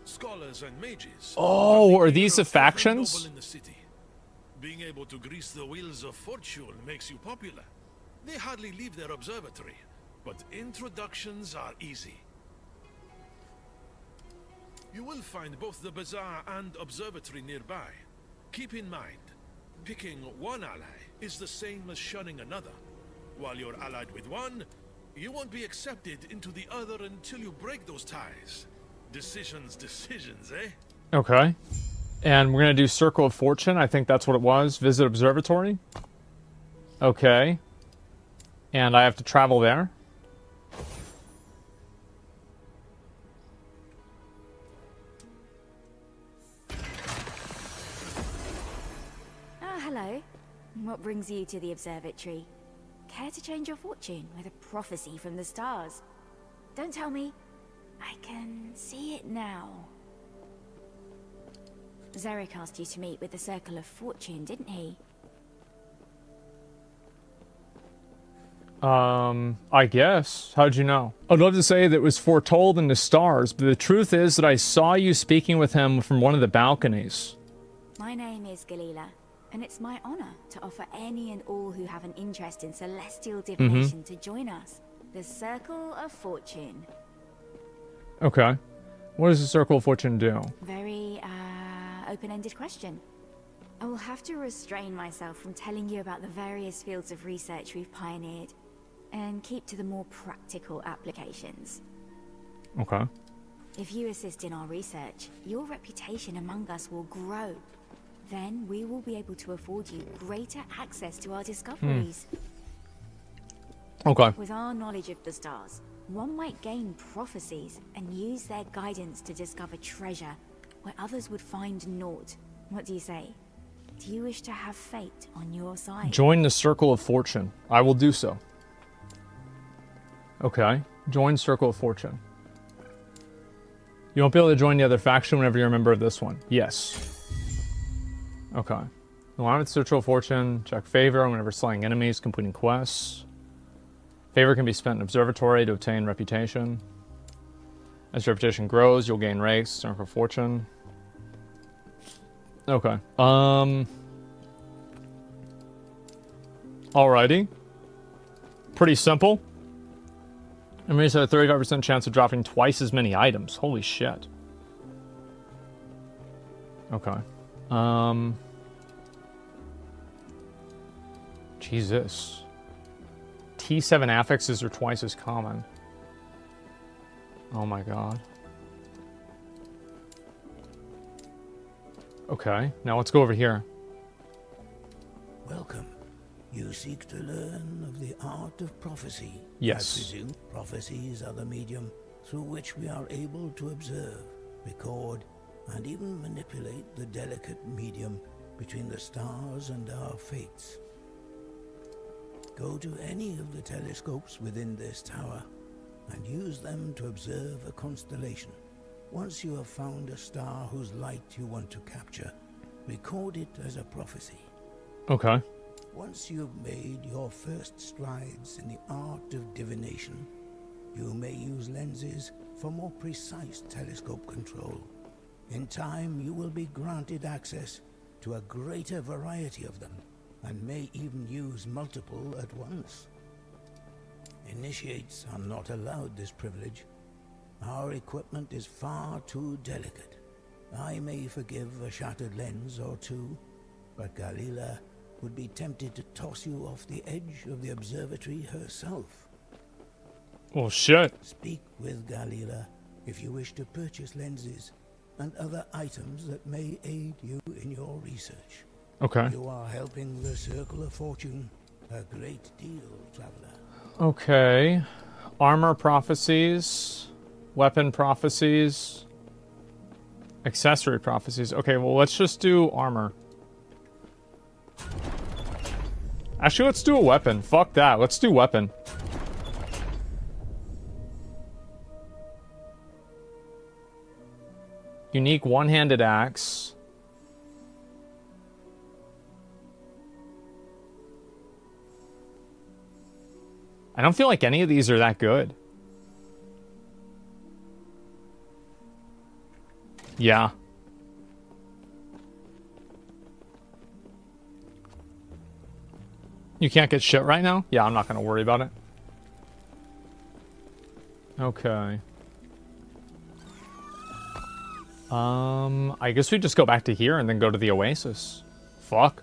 Scholars and mages... Oh, are these the factions? In the city. Being able to grease the wheels of fortune makes you popular. They hardly leave their observatory, but introductions are easy. You will find both the bazaar and observatory nearby. Keep in mind, picking one ally is the same as shunning another. While you're allied with one, you won't be accepted into the other until you break those ties. Decisions, decisions, eh? Okay. And we're going to do Circle of Fortune. I think that's what it was. Visit Observatory. Okay. And I have to travel there. Ah, hello. What brings you to the observatory? Care to change your fortune with a prophecy from the stars? Don't tell me. I can see it now. Zarek asked you to meet with the Circle of Fortune, didn't he? Um, I guess. How'd you know? I'd love to say that it was foretold in the stars, but the truth is that I saw you speaking with him from one of the balconies. My name is Galila, and it's my honor to offer any and all who have an interest in celestial divination mm-hmm. to join us. The Circle of Fortune. Okay. What does the Circle of Fortune do? Very, uh... open-ended question. I will have to restrain myself from telling you about the various fields of research we've pioneered and keep to the more practical applications. Okay. If you assist in our research, your reputation among us will grow. Then we will be able to afford you greater access to our discoveries. Mm. Okay. With our knowledge of the stars, one might gain prophecies and use their guidance to discover treasure where others would find naught. What do you say? Do you wish to have fate on your side? Join the Circle of Fortune. I will do so. Okay. Join Circle of Fortune. You won't be able to join the other faction whenever you're a member of this one. Yes. Okay. Along with Circle of Fortune, check favor whenever slaying enemies, completing quests. Favor can be spent in observatory to obtain reputation. As your reputation grows, you'll gain ranks, Circle of Fortune. Okay. Um. Alrighty. Pretty simple. I mean, it's a thirty-five percent chance of dropping twice as many items. Holy shit. Okay. Um. Jesus. T seven affixes are twice as common. Oh my god. Okay, now let's go over here. Welcome. You seek to learn of the art of prophecy. Yes. I presume prophecy is other medium through which we are able to observe, record, and even manipulate the delicate medium between the stars and our fates. Go to any of the telescopes within this tower and use them to observe a constellation. Once you have found a star whose light you want to capture, record it as a prophecy. Okay. Once you've made your first strides in the art of divination, you may use lenses for more precise telescope control. In time, you will be granted access to a greater variety of them, and may even use multiple at once. Initiates are not allowed this privilege. Our equipment is far too delicate. I may forgive a shattered lens or two, but Galila would be tempted to toss you off the edge of the observatory herself. Oh shit. Speak with Galila if you wish to purchase lenses and other items that may aid you in your research. Okay. You are helping the Circle of Fortune a great deal, traveler. Okay. Armor prophecies, weapon prophecies, accessory prophecies. Okay, well, let's just do armor. Actually, let's do a weapon. Fuck that. Let's do weapon. Unique one-handed axe. I don't feel like any of these are that good. Yeah. You can't get shit right now? Yeah, I'm not gonna worry about it. Okay. Um, I guess we just go back to here and then go to the oasis. Fuck.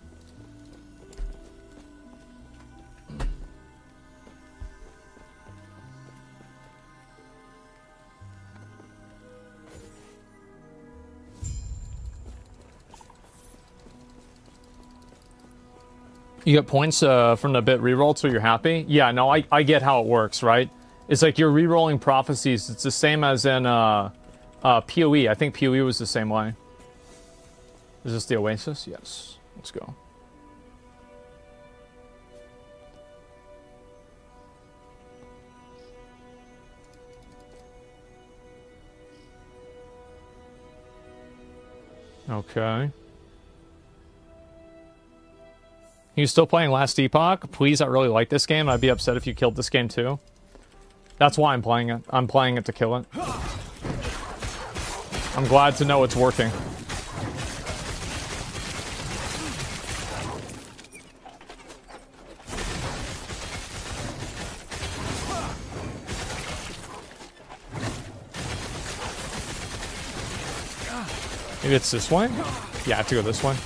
You get points uh, from the bit rerolled, so you're happy? Yeah, no, I, I get how it works, right? It's like you're rerolling prophecies. It's the same as in uh, uh, P O E. I think P O E was the same way. Is this the Oasis? Yes. Let's go. Okay. You still playing Last Epoch? Please, I really like this game. I'd be upset if you killed this game too. That's why I'm playing it. I'm playing it to kill it. I'm glad to know it's working. Maybe it's this way? Yeah, I have to go this way.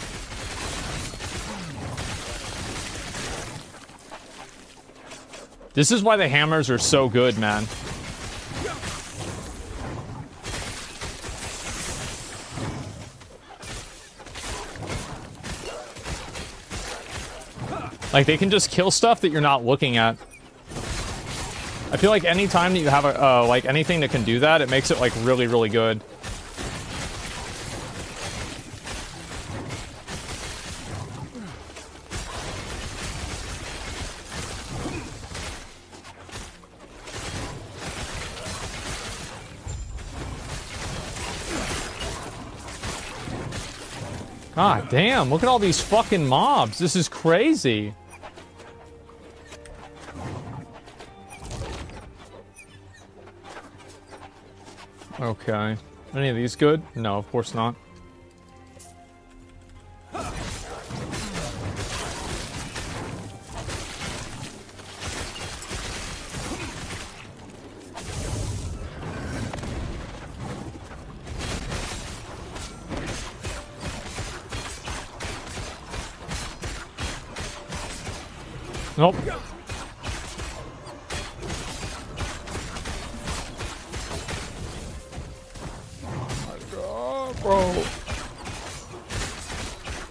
This is why the hammers are so good, man. Like, they can just kill stuff that you're not looking at. I feel like any time that you have, a, uh, like, anything that can do that, it makes it, like, really, really good. God damn, look at all these fucking mobs. This is crazy. Okay. Are any of these good? No, of course not. Nope. Oh, bro.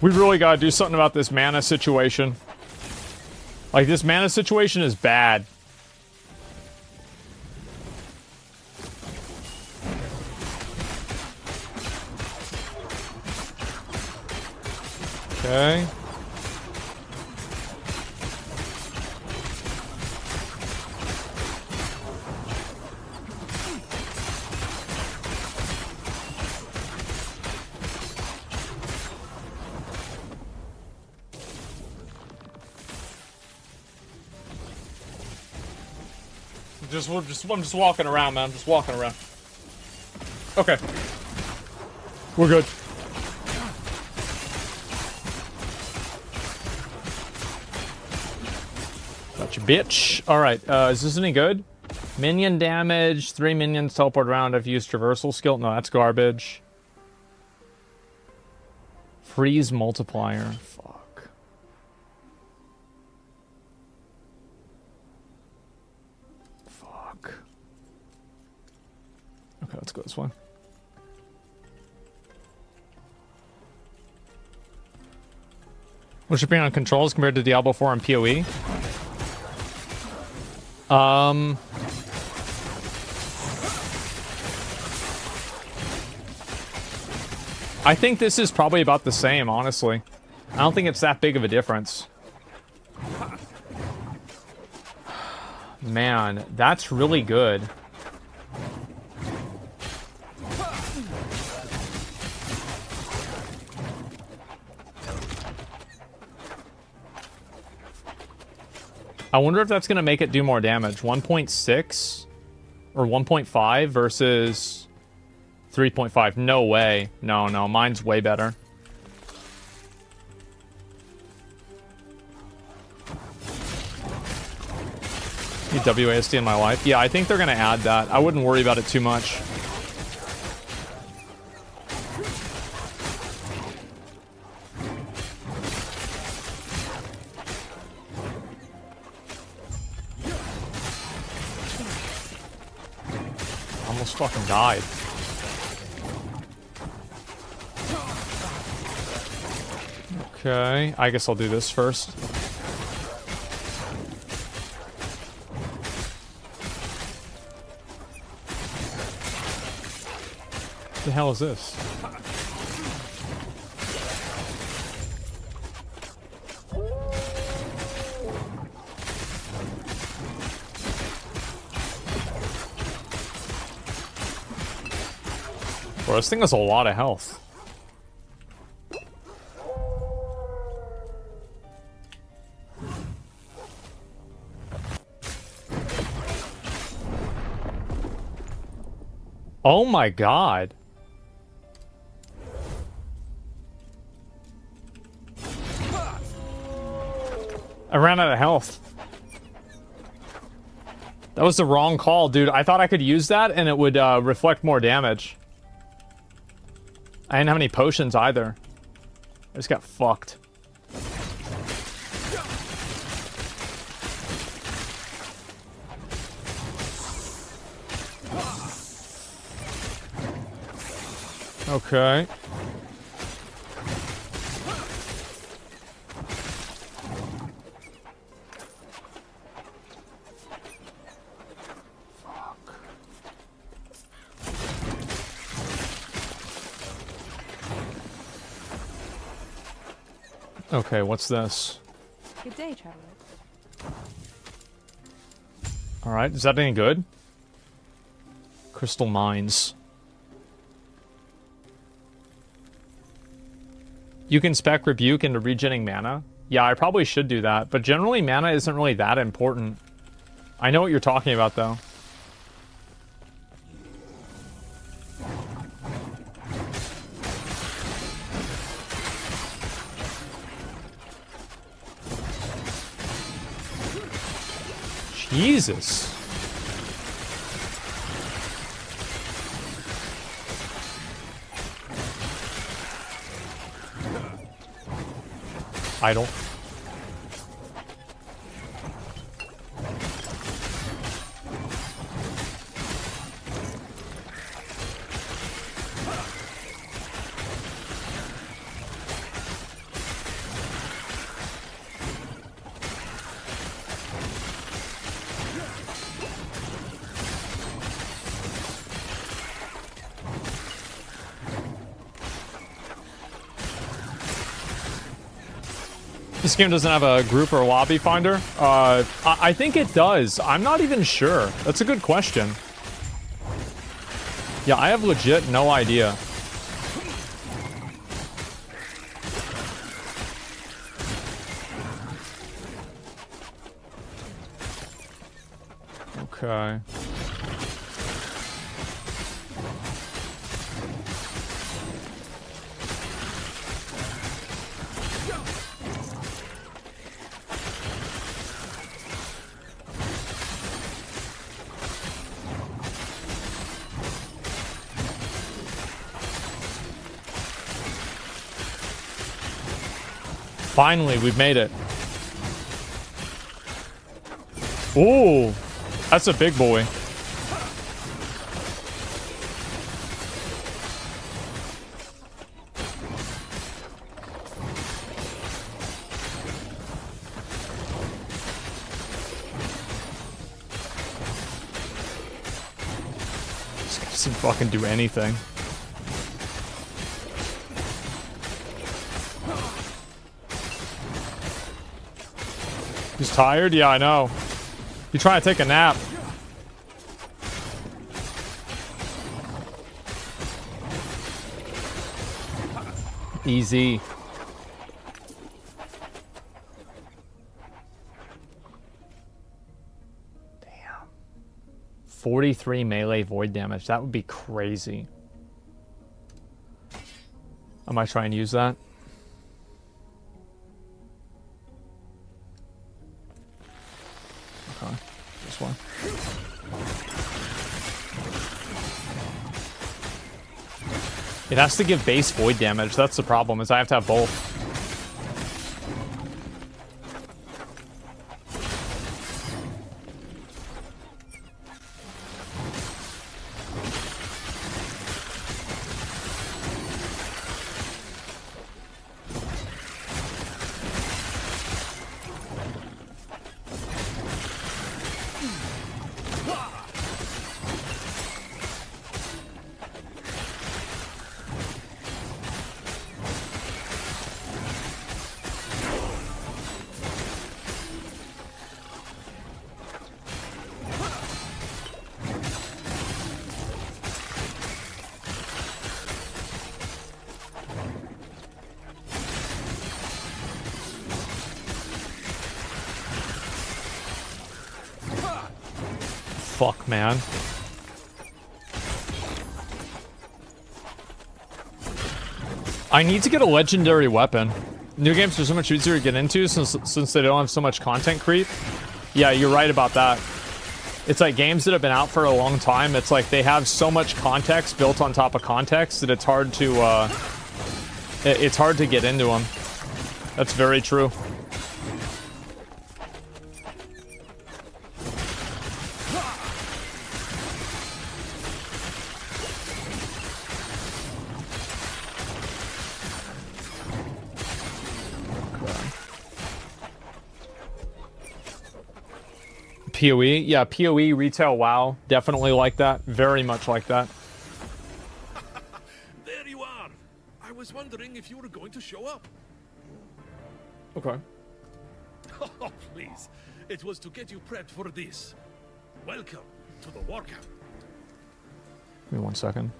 We really gotta do something about this mana situation. Like, this mana situation is bad. Okay. Just, we're just, I'm just walking around, man. I'm just walking around. Okay. We're good. Gotcha, bitch. Alright, uh, is this any good? Minion damage, three minions teleport around if you use traversal skill. No, that's garbage. Freeze multiplier. Let's go this one. What's your opinion on controls compared to Diablo four and PoE? Um, I think this is probably about the same, honestly. I don't think it's that big of a difference. Man, that's really good. I wonder if that's going to make it do more damage. one point six or one point five versus three point five. No way. No, no. Mine's way better. Need W A S D in my life. Yeah, I think they're going to add that. I wouldn't worry about it too much. Fucking died. Okay, I guess I'll do this first. What the hell is this? This thing has a lot of health. Oh my god. I ran out of health. That was the wrong call, dude. I thought I could use that and it would uh, reflect more damage. I didn't have any potions either. I just got fucked. Okay. Okay, what's this? Good day, traveler. Alright, is that any good? Crystal mines. You can spec Rebuke into regenning mana. Yeah, I probably should do that, but generally mana isn't really that important. I know what you're talking about, though. Jesus. Idle. this game doesn't have a group or a lobby finder. Uh, I, I think it does. I'm not even sure. That's a good question. Yeah, I have legit no idea. Okay. Finally, we've made it. Ooh, that's a big boy. This guy doesn't fucking do anything. He's tired? Yeah, I know. He's trying to take a nap. Easy. Damn. forty-three melee void damage. That would be crazy. I might try and use that. It has to give base void damage. That's the problem, is I have to have both. Fuck, man. I need to get a legendary weapon. New games are so much easier to get into since since they don't have so much content creep. Yeah, you're right about that. It's like games that have been out for a long time. It's like they have so much context built on top of context that it's hard to uh, it, it's hard to get into them. That's very true. PoE? Yeah, PoE, retail, WoW. Definitely like that. Very much like that. There you are. I was wondering if you were going to show up. Okay. Oh, please. It was to get you prepped for this. Welcome to the war camp. Give me one second.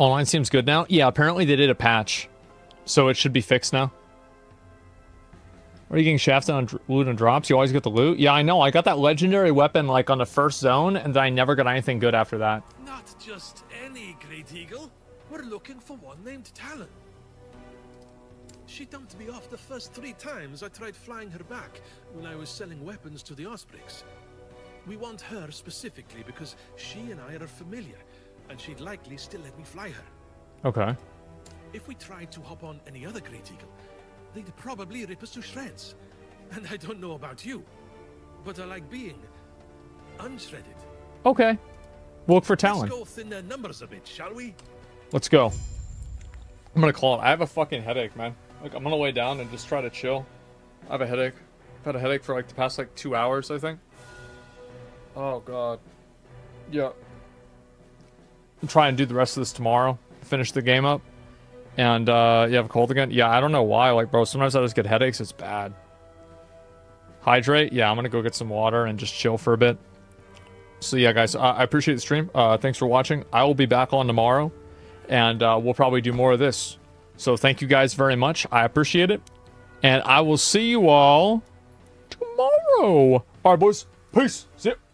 Online seems good now? Yeah, apparently they did a patch. So it should be fixed now. Are you getting shafted on loot and drops? You always get the loot? Yeah, I know. I got that legendary weapon like on the first zone, and then I never got anything good after that. Not just any Great Eagle. We're looking for one named Talon. She dumped me off the first three times I tried flying her back when I was selling weapons to the Osprix. We want her specifically because she and I are familiar. And she'd likely still let me fly her. Okay. If we tried to hop on any other Great Eagle, they'd probably rip us to shreds. And I don't know about you, but I like being unshredded. Okay. Look for Talon. Let's go thin their numbers a bit, shall we? Let's go. I'm gonna call it. I have a fucking headache, man. Like, I'm gonna lay down and just try to chill. I have a headache. I've had a headache for like the past like two hours, I think. Oh god. Yeah. I'll try and do the rest of this tomorrow. Finish the game up. And uh, you have a cold again? Yeah, I don't know why. Like, bro, sometimes I just get headaches. It's bad. Hydrate? Yeah, I'm gonna go get some water and just chill for a bit. So yeah, guys, I, I appreciate the stream. Uh, thanks for watching. I will be back on tomorrow. And uh, we'll probably do more of this. So thank you guys very much. I appreciate it. And I will see you all tomorrow. All right, boys. Peace. See ya.